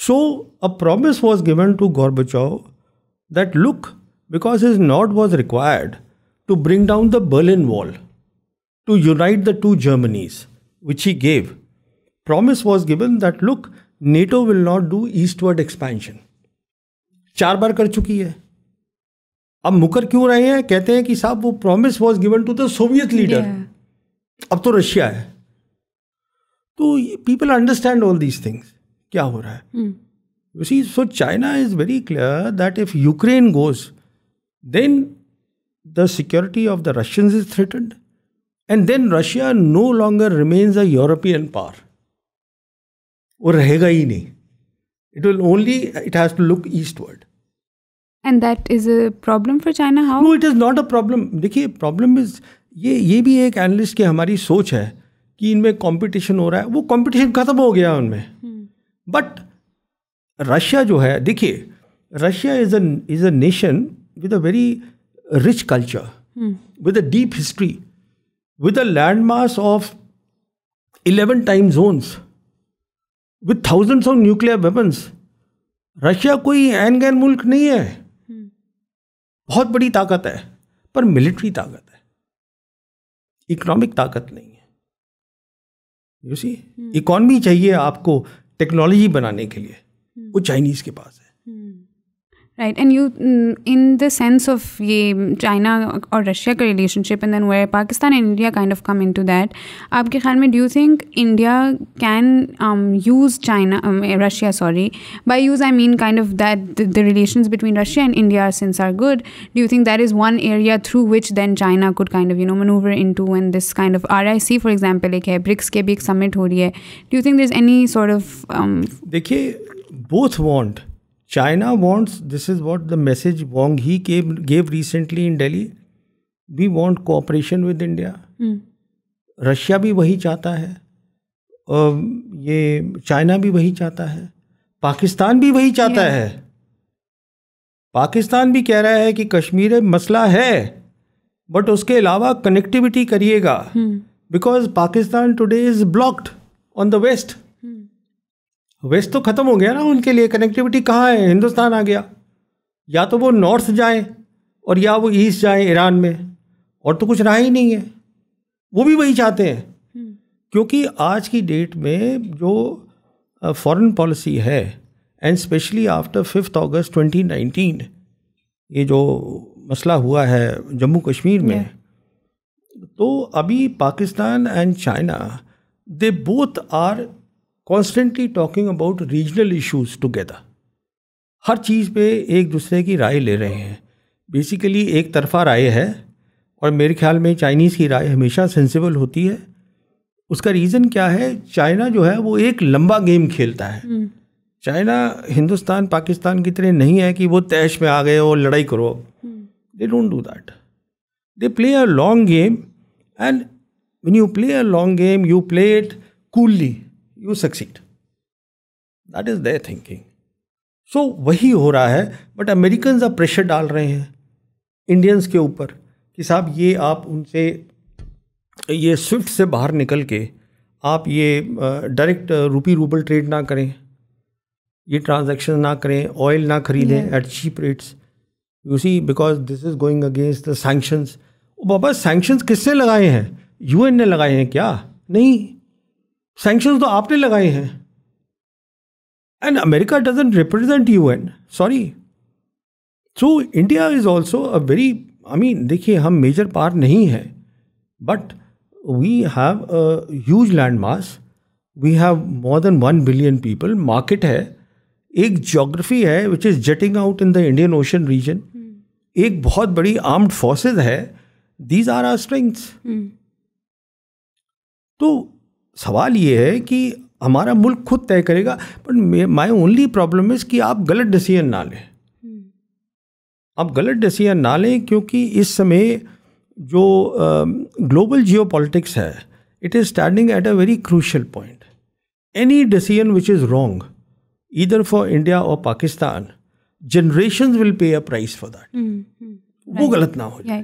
So a promise was given to Gorbachev that look, because his not was required to bring down the Berlin wall, to unite the two Germanys, which he gave. Promise was given that, look, NATO will not do eastward expansion. 4 बार कर चुकी है. अब मुकर क्यों रहे हैं? कहते हैं कि साहब वो promise was given to the Soviet leader. अब तो रशिया है. तो people understand all these things. क्या हो रहा है? You see, so China is very clear that if Ukraine goes, then the security of the Russians is threatened. And then Russia no longer remains a European power. वो रहेगा ही नहीं. It will only, it has to look eastward. And that is a problem for China. How? No, it is not a problem. देखिए problem is ये भी एक analyst की हमारी सोच है कि इनमें competition हो रहा है. वो competition खत्म हो गया उनमें. But Russia जो है, देखिए Russia is a nation with a very rich culture, with a deep history. With a landmass of 11 time zones, with thousands of nuclear weapons, Russia कोई ऐन गैन मुल्क नहीं है. बहुत बड़ी ताकत है, पर मिलिट्री ताकत है, इकोनॉमिक ताकत नहीं है. यू सी, इकोनॉमी चाहिए आपको टेक्नोलॉजी बनाने के लिए, वो चाइनीज़ के पास है. Right, and you, in the sense of China or Russia relationship, and then where Pakistan and India kind of come into that, आपके ख्याल में do you think India can use China, Russia, sorry, by use I mean kind of that the relations between Russia and India since are good, do you think that is one area through which then China could kind of, you know, maneuver into, and this kind of RIC for example एक है, BRICS के भी एक summit हो रही है, do you think there's any sort of देखिए, both want. China wants, this is what the message Wang Yi gave recently in Delhi, we want cooperation with India. Russia भी वही चाहता है, ये China भी वही चाहता है, पाकिस्तान भी वही चाहता है. पाकिस्तान भी कह रहा है कि कश्मीर मसला है, बट उसके अलावा कनेक्टिविटी करिएगा, because Pakistan today is blocked on the west. West तो ख़त्म हो गया ना उनके लिए, कनेक्टिविटी कहाँ है? हिंदुस्तान आ गया. या तो वो नॉर्थ जाएं और या वो ईस्ट जाएं ईरान में, और तो कुछ रहा ही नहीं है. वो भी वही चाहते हैं, क्योंकि आज की डेट में जो फॉरेन पॉलिसी है, एंड स्पेशली आफ्टर 5 अगस्त 2019 ये जो मसला हुआ है जम्मू कश्मीर में, तो अभी Pakistan and China they both are constantly talking about regional issues together. हर चीज़ पे एक दूसरे की राय ले रहे हैं. बेसिकली एक तरफा राय है, और मेरे ख्याल में चाइनीज़ की राय हमेशा सेंसिबल होती है. उसका रीज़न क्या है? चाइना जो है वो एक लंबा गेम खेलता है. चाइना हिंदुस्तान पाकिस्तान की तरह नहीं है कि वो तैश में आ गए हो लड़ाई करो. They don't do that. They play a long game and when you play a long game you play it coolly you succeed. That is their thinking. So वही हो रहा है. बट अमेरिकन्स अब प्रेशर डाल रहे हैं इंडियंस के ऊपर कि साहब ये आप उनसे ये स्विफ्ट से बाहर निकल के आप ये डायरेक्ट रूपी रूबल ट्रेड ना करें, ये ट्रांजैक्शन ना करें, ऑयल ना खरीदें at cheap rates. You see because this is going against the sanctions. ओ बाबा सैंक्शंस किसने लगाए हैं? यूएन ने लगाए हैं क्या? नहीं, सैंक्शंस तो आपने लगाए हैं. And America doesn't represent UN. Sorry. So India is also a very I mean देखिए हम मेजर पार्ट नहीं हैं but we have a huge land mass. We have more than 1 billion people. Market है, एक ज्योग्राफी है which is jutting out in the Indian Ocean region. एक बहुत बड़ी आर्म्ड फोर्सेज है. These are our strengths. तो सवाल ये है कि हमारा मुल्क खुद तय करेगा. But my only problem is कि आप गलत डिसीजन ना लें. आप गलत डिसीजन ना लें क्योंकि इस समय जो ग्लोबल जियोपॉलिटिक्स है it is standing at a very crucial point. Any decision which is wrong either for India or Pakistan, generations will pay a price for that. वो गलत ना हो जाए.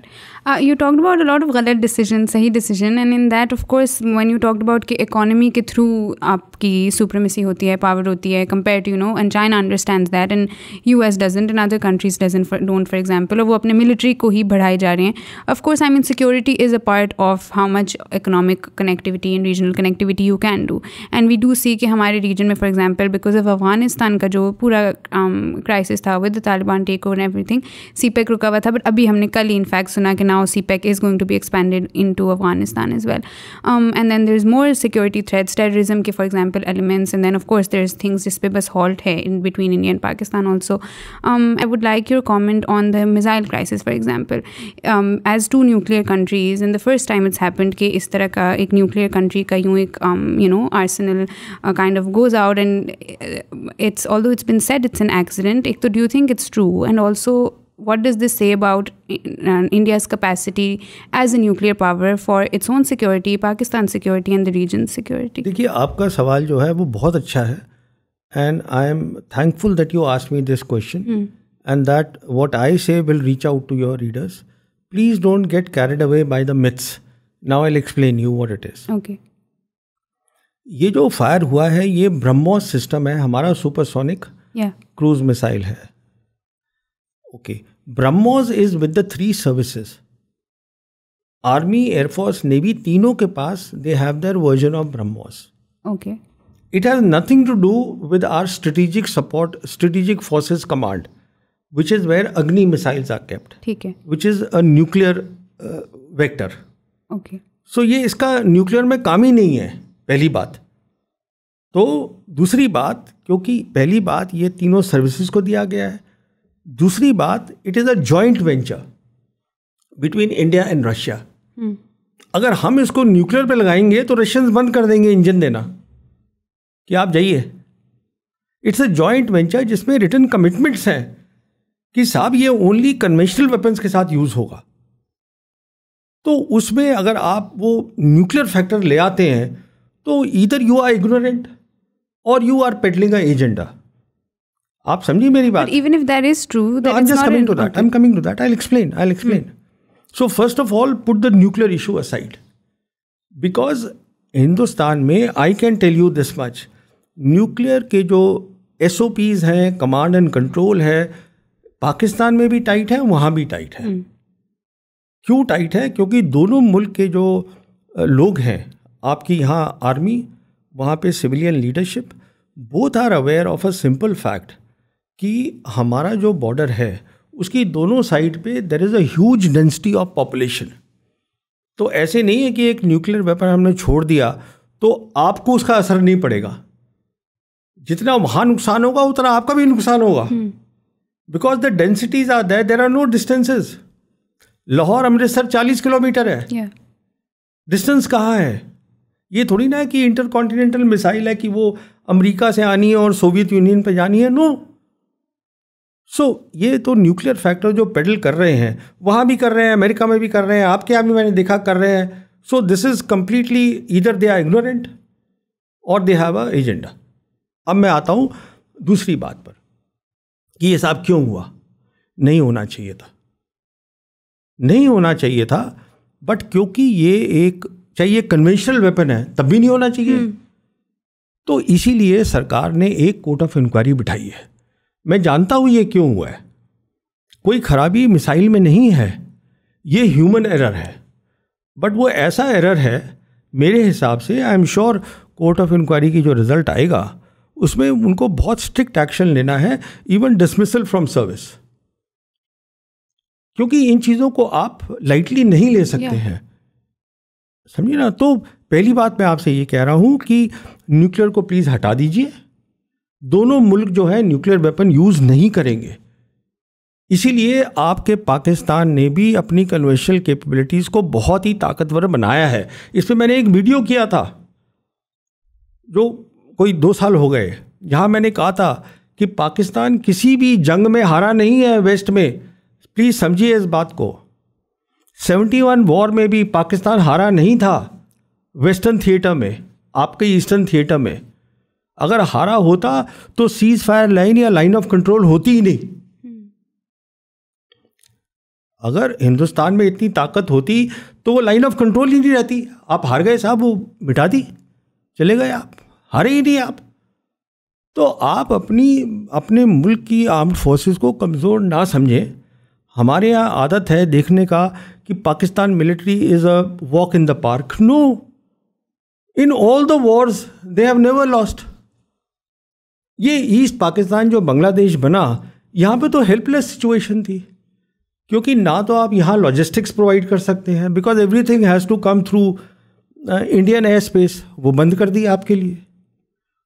You talked about a lot of गलत decision, सही decision, and in that of course when you talked about कि economy के through आपकी supremacy होती है, power होती है compared to you know, and China understands that and US doesn't and other countries don't for example. और वो अपने military को ही बढ़ाए जा रहे हैं. Of course I mean security is a part of how much economic connectivity and regional connectivity you can do and we do see कि हमारे region में for example because of Afghanistan का जो पूरा crisis था with the Taliban takeover and everything CPEC रुका हुआ था. बट अभी हमने कल इनफैक्ट सुना कि now CPEC is going to be expanded into Afghanistan as well and then there is more security threats, terrorism के for example elements and then of course there is things जिस पे बस हॉल्ट है in between India and Pakistan also. I would like your comment on the missile crisis for example as two nuclear countries and the first time it's happened कि इस तरह का एक nuclear country का यूँ एक you know arsenal kind of goes out and it's although it's been said it's an accident. एक तो do you think it's true and also what does this say about India's capacity as a nuclear power for its own security, Pakistan's security and the region's security? देखिए आपका सवाल जो है वो बहुत अच्छा है and I am thankful that you asked me this question and that what I say will reach out to your readers. Please don't get carried away by the myths. Now I'll explain you what it is. Okay. ये जो fire हुआ है ये BrahMos system है, हमारा supersonic cruise missile है. Okay. BrahMos is with the 3 services. Army, air force, navy, तीनों के पास they have their version of BrahMos. Okay. It has nothing to do with our strategic support, strategic forces command which is where Agni missiles are kept. ठीक है. Which is a nuclear vector. Okay. So ये इसका nuclear में काम ही नहीं है, पहली बात. तो दूसरी बात, क्योंकि पहली बात ये तीनों सर्विसेज को दिया गया है. दूसरी बात, it is a joint venture between India and Russia. अगर हम इसको न्यूक्लियर पे लगाएंगे तो रशियंस बंद कर देंगे इंजन देना कि आप जाइए. इट्स अ जॉइंट वेंचर जिसमें रिटन कमिटमेंट्स हैं कि साहब ये ओनली कन्वेंशनल वेपन्स के साथ यूज़ होगा. तो उसमें अगर आप वो न्यूक्लियर फैक्टर ले आते हैं तो ईदर यू आर इग्नोरेंट और you are peddling a agenda. आप समझिए मेरी बात. Even if that is true, I am just coming to that. I am coming to that. I will explain. So first of all put the nuclear issue aside because Hindustan में I can tell you this much, nuclear के जो SOPs हैं, command and control है, पाकिस्तान में भी tight है, वहाँ भी टाइट है. क्यों टाइट है? क्योंकि दोनों मुल्क के जो लोग हैं, आपकी यहाँ आर्मी, वहाँ पे civilian leadership, both are aware of a simple fact कि हमारा जो बॉर्डर है उसकी दोनों साइड पे there is a huge density of population. तो ऐसे नहीं है कि एक न्यूक्लियर वेपन हमने छोड़ दिया तो आपको उसका असर नहीं पड़ेगा. जितना वहाँ नुकसान होगा उतना आपका भी नुकसान होगा because the densities are there, there are no distances. Lahore Amritsar 40 kilometre है. डिस्टेंस कहाँ है? ये थोड़ी ना है कि इंटर कॉन्टिनेंटल मिसाइल है कि वो अमेरिका से आनी है और सोवियत यूनियन पे जानी है। नो ये तो न्यूक्लियर फैक्टर जो पेडल कर रहे हैं, वहाँ भी कर रहे हैं, अमेरिका में भी कर रहे हैं, आपके यहाँ भी मैंने देखा कर रहे हैं। So this is completely either they are ignorant और दे हैव अ एजेंडा। अब मैं आता हूँ दूसरी बात पर कि ये सब क्यों हुआ, नहीं होना चाहिए था, नहीं होना चाहिए था, बट क्योंकि ये एक चाहिए कन्वेंशनल वेपन है तब भी नहीं होना चाहिए, तो इसीलिए सरकार ने एक कोर्ट ऑफ इंक्वायरी बिठाई है। मैं जानता हूँ ये क्यों हुआ है, कोई खराबी मिसाइल में नहीं है, ये ह्यूमन एरर है, बट वो ऐसा एरर है मेरे हिसाब से, I am sure court of inquiry की जो रिज़ल्ट आएगा उसमें उनको बहुत स्ट्रिक्ट एक्शन लेना है, इवन डिसमिसल फ्रॉम सर्विस, क्योंकि इन चीज़ों को आप लाइटली नहीं ले सकते हैं, समझिए ना। तो पहली बात मैं आपसे ये कह रहा हूँ कि न्यूक्लियर को प्लीज़ हटा दीजिए, दोनों मुल्क जो है न्यूक्लियर वेपन यूज़ नहीं करेंगे। इसीलिए आपके पाकिस्तान ने भी अपनी कन्वेंशनल कैपेबिलिटीज़ को बहुत ही ताकतवर बनाया है। इस पर मैंने एक वीडियो किया था जो कोई 2 साल हो गए, जहाँ मैंने कहा था कि पाकिस्तान किसी भी जंग में हारा नहीं है वेस्ट में, प्लीज़ समझिए इस बात को। 71 वॉर में भी पाकिस्तान हारा नहीं था वेस्टर्न थिएटर में, आपके ईस्टर्न थिएटर में। अगर हारा होता तो सीज फायर लाइन या लाइन ऑफ कंट्रोल होती ही नहीं। अगर हिंदुस्तान में इतनी ताकत होती तो वो लाइन ऑफ कंट्रोल ही नहीं रहती। आप हार गए साहब, वो मिटा दी, चले गए आप, हारे ही नहीं आप। तो आप अपने मुल्क की आर्म्ड फोर्सेस को कमज़ोर ना समझें। हमारे यहाँ आदत है देखने का कि Pakistan military is a walk in the park. No, in all the wars they have never lost. ये ईस्ट पाकिस्तान जो बांग्लादेश बना, यहाँ पे तो हेल्पलेस सिचुएशन थी, क्योंकि ना तो आप यहाँ लॉजिस्टिक्स प्रोवाइड कर सकते हैं because everything has to come through Indian air space, वो बंद कर दी आपके लिए।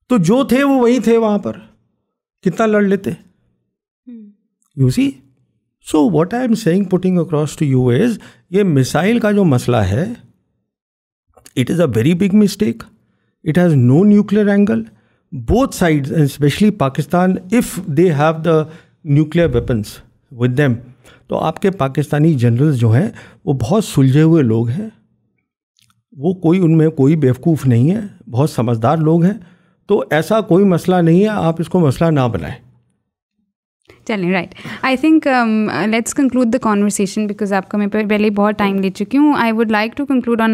तो जो थे वो वही थे, वहाँ पर कितना लड़ लेते, you see. So what I am saying, putting across to you is, ये मिसाइल का जो मसला है, it is a very big mistake. It has no nuclear angle. Both sides and specially Pakistan, if they have the nuclear weapons with them, तो आपके Pakistani generals जो हैं वो बहुत सुलझे हुए लोग हैं, वो कोई उनमें कोई बेवकूफ़ नहीं है, बहुत समझदार लोग हैं। तो ऐसा कोई मसला नहीं है, आप इसको मसला ना बनाएं। चलिए, right, I think let's conclude the conversation because आपका मैं पहले बहुत टाइम ले चुकी हूँ। I would like to conclude on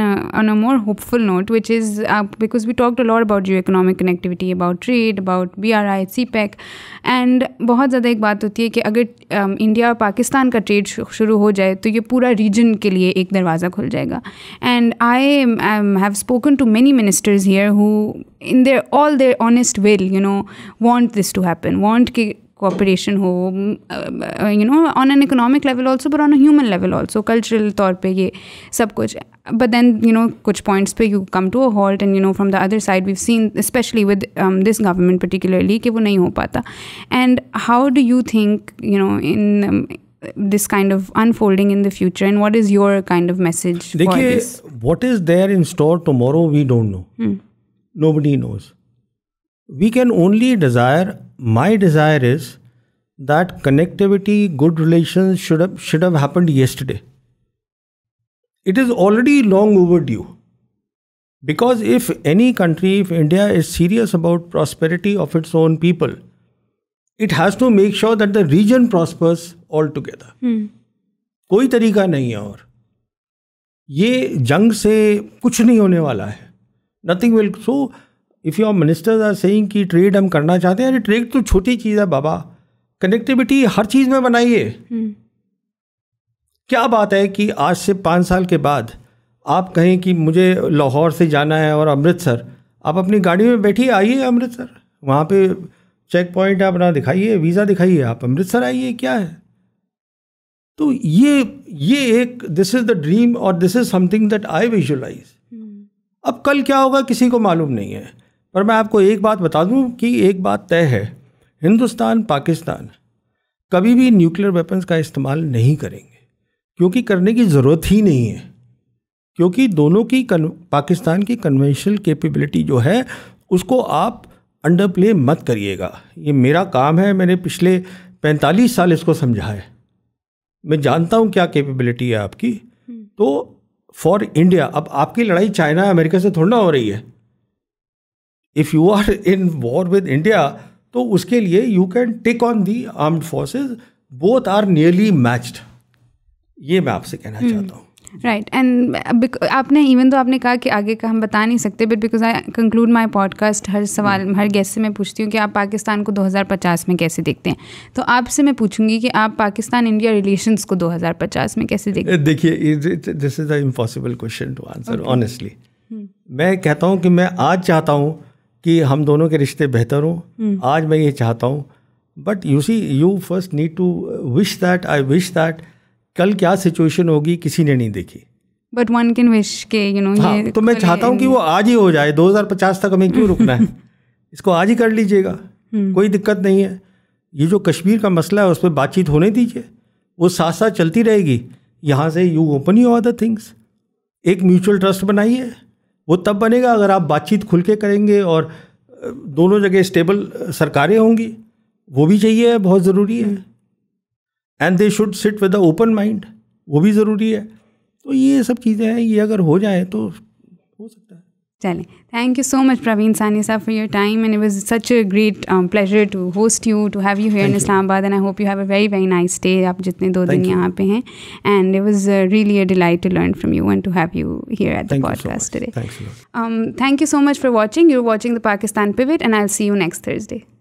a more hopeful note, which is because we talked a lot about geo economic connectivity, about trade, about BRI, CPEC, and बहुत ज़्यादा एक बात होती है कि अगर इंडिया और पाकिस्तान का ट्रेड शुरू हो जाए तो ये पूरा रीजन के लिए एक दरवाज़ा खुल जाएगा। And I have spoken to many ministers here who in their all their honest will, you know, want this to happen, want कि कोऑपरेशन हो, you know, on an economic level also, but on human level also, cultural तौर पे ये सब कुछ। But then, you know, कुछ points पे you come to a halt, and you know from the other side we've seen, specially with this government particularly, कि वो नहीं हो पाता। And how do you think, you know, in this kind of unfolding in the future, and what is your kind of message? देखिए, what is there in store tomorrow we don't know, nobody knows. We can only desire, my desire is that connectivity, good relations should have happened yesterday. It is already long overdue. Because if any country, if India is serious about prosperity of its own people, it has to make sure that the region prospers altogether. कोई तरीका नहीं है, और ये जंग से कुछ नहीं होने वाला है, nothing will. So if your ministers are saying कि ट्रेड हम करना चाहते हैं, अरे ट्रेड तो छोटी चीज़ है बाबा, कनेक्टिविटी हर चीज़ में बनाइए। क्या बात है कि आज से 5 साल के बाद आप कहें कि मुझे लाहौर से जाना है और अमृतसर, आप अपनी गाड़ी में बैठिए, आइए अमृतसर, वहाँ पे चेक पॉइंट अपना दिखाइए, वीज़ा दिखाइए, आप अमृतसर आइए, क्या है? तो ये एक, दिस इज़ द ड्रीम और this is something that I visualise. अब कल क्या होगा किसी को मालूम नहीं है, पर मैं आपको एक बात बता दूं कि एक बात तय है, हिंदुस्तान पाकिस्तान कभी भी न्यूक्लियर वेपन्स का इस्तेमाल नहीं करेंगे, क्योंकि करने की ज़रूरत ही नहीं है। क्योंकि दोनों की पाकिस्तान की कन्वेंशनल कैपेबिलिटी जो है उसको आप अंडर प्ले मत करिएगा। ये मेरा काम है, मैंने पिछले 45 साल इसको समझा है, मैं जानता हूँ क्या कैपेबिलिटी है आपकी। तो फॉर इंडिया, अब आपकी लड़ाई चाइना अमेरिका से थोड़ी ना हो रही है। If you are in war with India तो उसके लिए you can take on the armed forces, both are nearly matched. ये मैं आपसे कहना चाहता हूँ। राइट, एंड आपने इवन तो आपने कहा कि आगे का हम बता नहीं सकते, but because I conclude my podcast, हर सवाल हर गेस्ट से मैं पूछती हूँ कि आप पाकिस्तान को 2050 में कैसे देखते हैं। तो आपसे मैं पूछूंगी कि आप पाकिस्तान इंडिया रिलेशंस को 2050 में कैसे देखते हैं। देखिए, this is a impossible question to answer honestly. मैं कहता हूँ कि मैं आज चाहता हूँ कि हम दोनों के रिश्ते बेहतर हों, आज मैं ये चाहता हूँ, but you see you first need to wish that. I wish that कल क्या सिचुएशन होगी किसी ने नहीं देखी, बट वन कैन विश के यू नो। हाँ, तो मैं चाहता हूँ कि वो आज ही हो जाए। 2050 तक हमें क्यों रुकना है, इसको आज ही कर लीजिएगा, कोई दिक्कत नहीं है। ये जो कश्मीर का मसला है उस पर बातचीत होने दीजिए, वो साथ साथ चलती रहेगी। यहाँ से you open you other things, एक म्यूचुअल ट्रस्ट बनाइए। वो तब बनेगा अगर आप बातचीत खुल के करेंगे और दोनों जगह स्टेबल सरकारें होंगी, वो भी चाहिए, बहुत ज़रूरी है। And they should sit with a open mind, वो भी ज़रूरी है। तो ये सब चीज़ें हैं, ये अगर हो जाए तो हो सकता है। चलें, thank you so much Praveen Sahni साहब for your time, and it was such a great pleasure to host you, to have you here in Islamabad, and I hope you have a very very nice day. आप जितने 2 दिन यहाँ पे हैं, and it was really a delight to learn from you and to have you here at the podcast today. Thank you so much for watching, you are watching the Pakistan pivot, and I will see you next Thursday.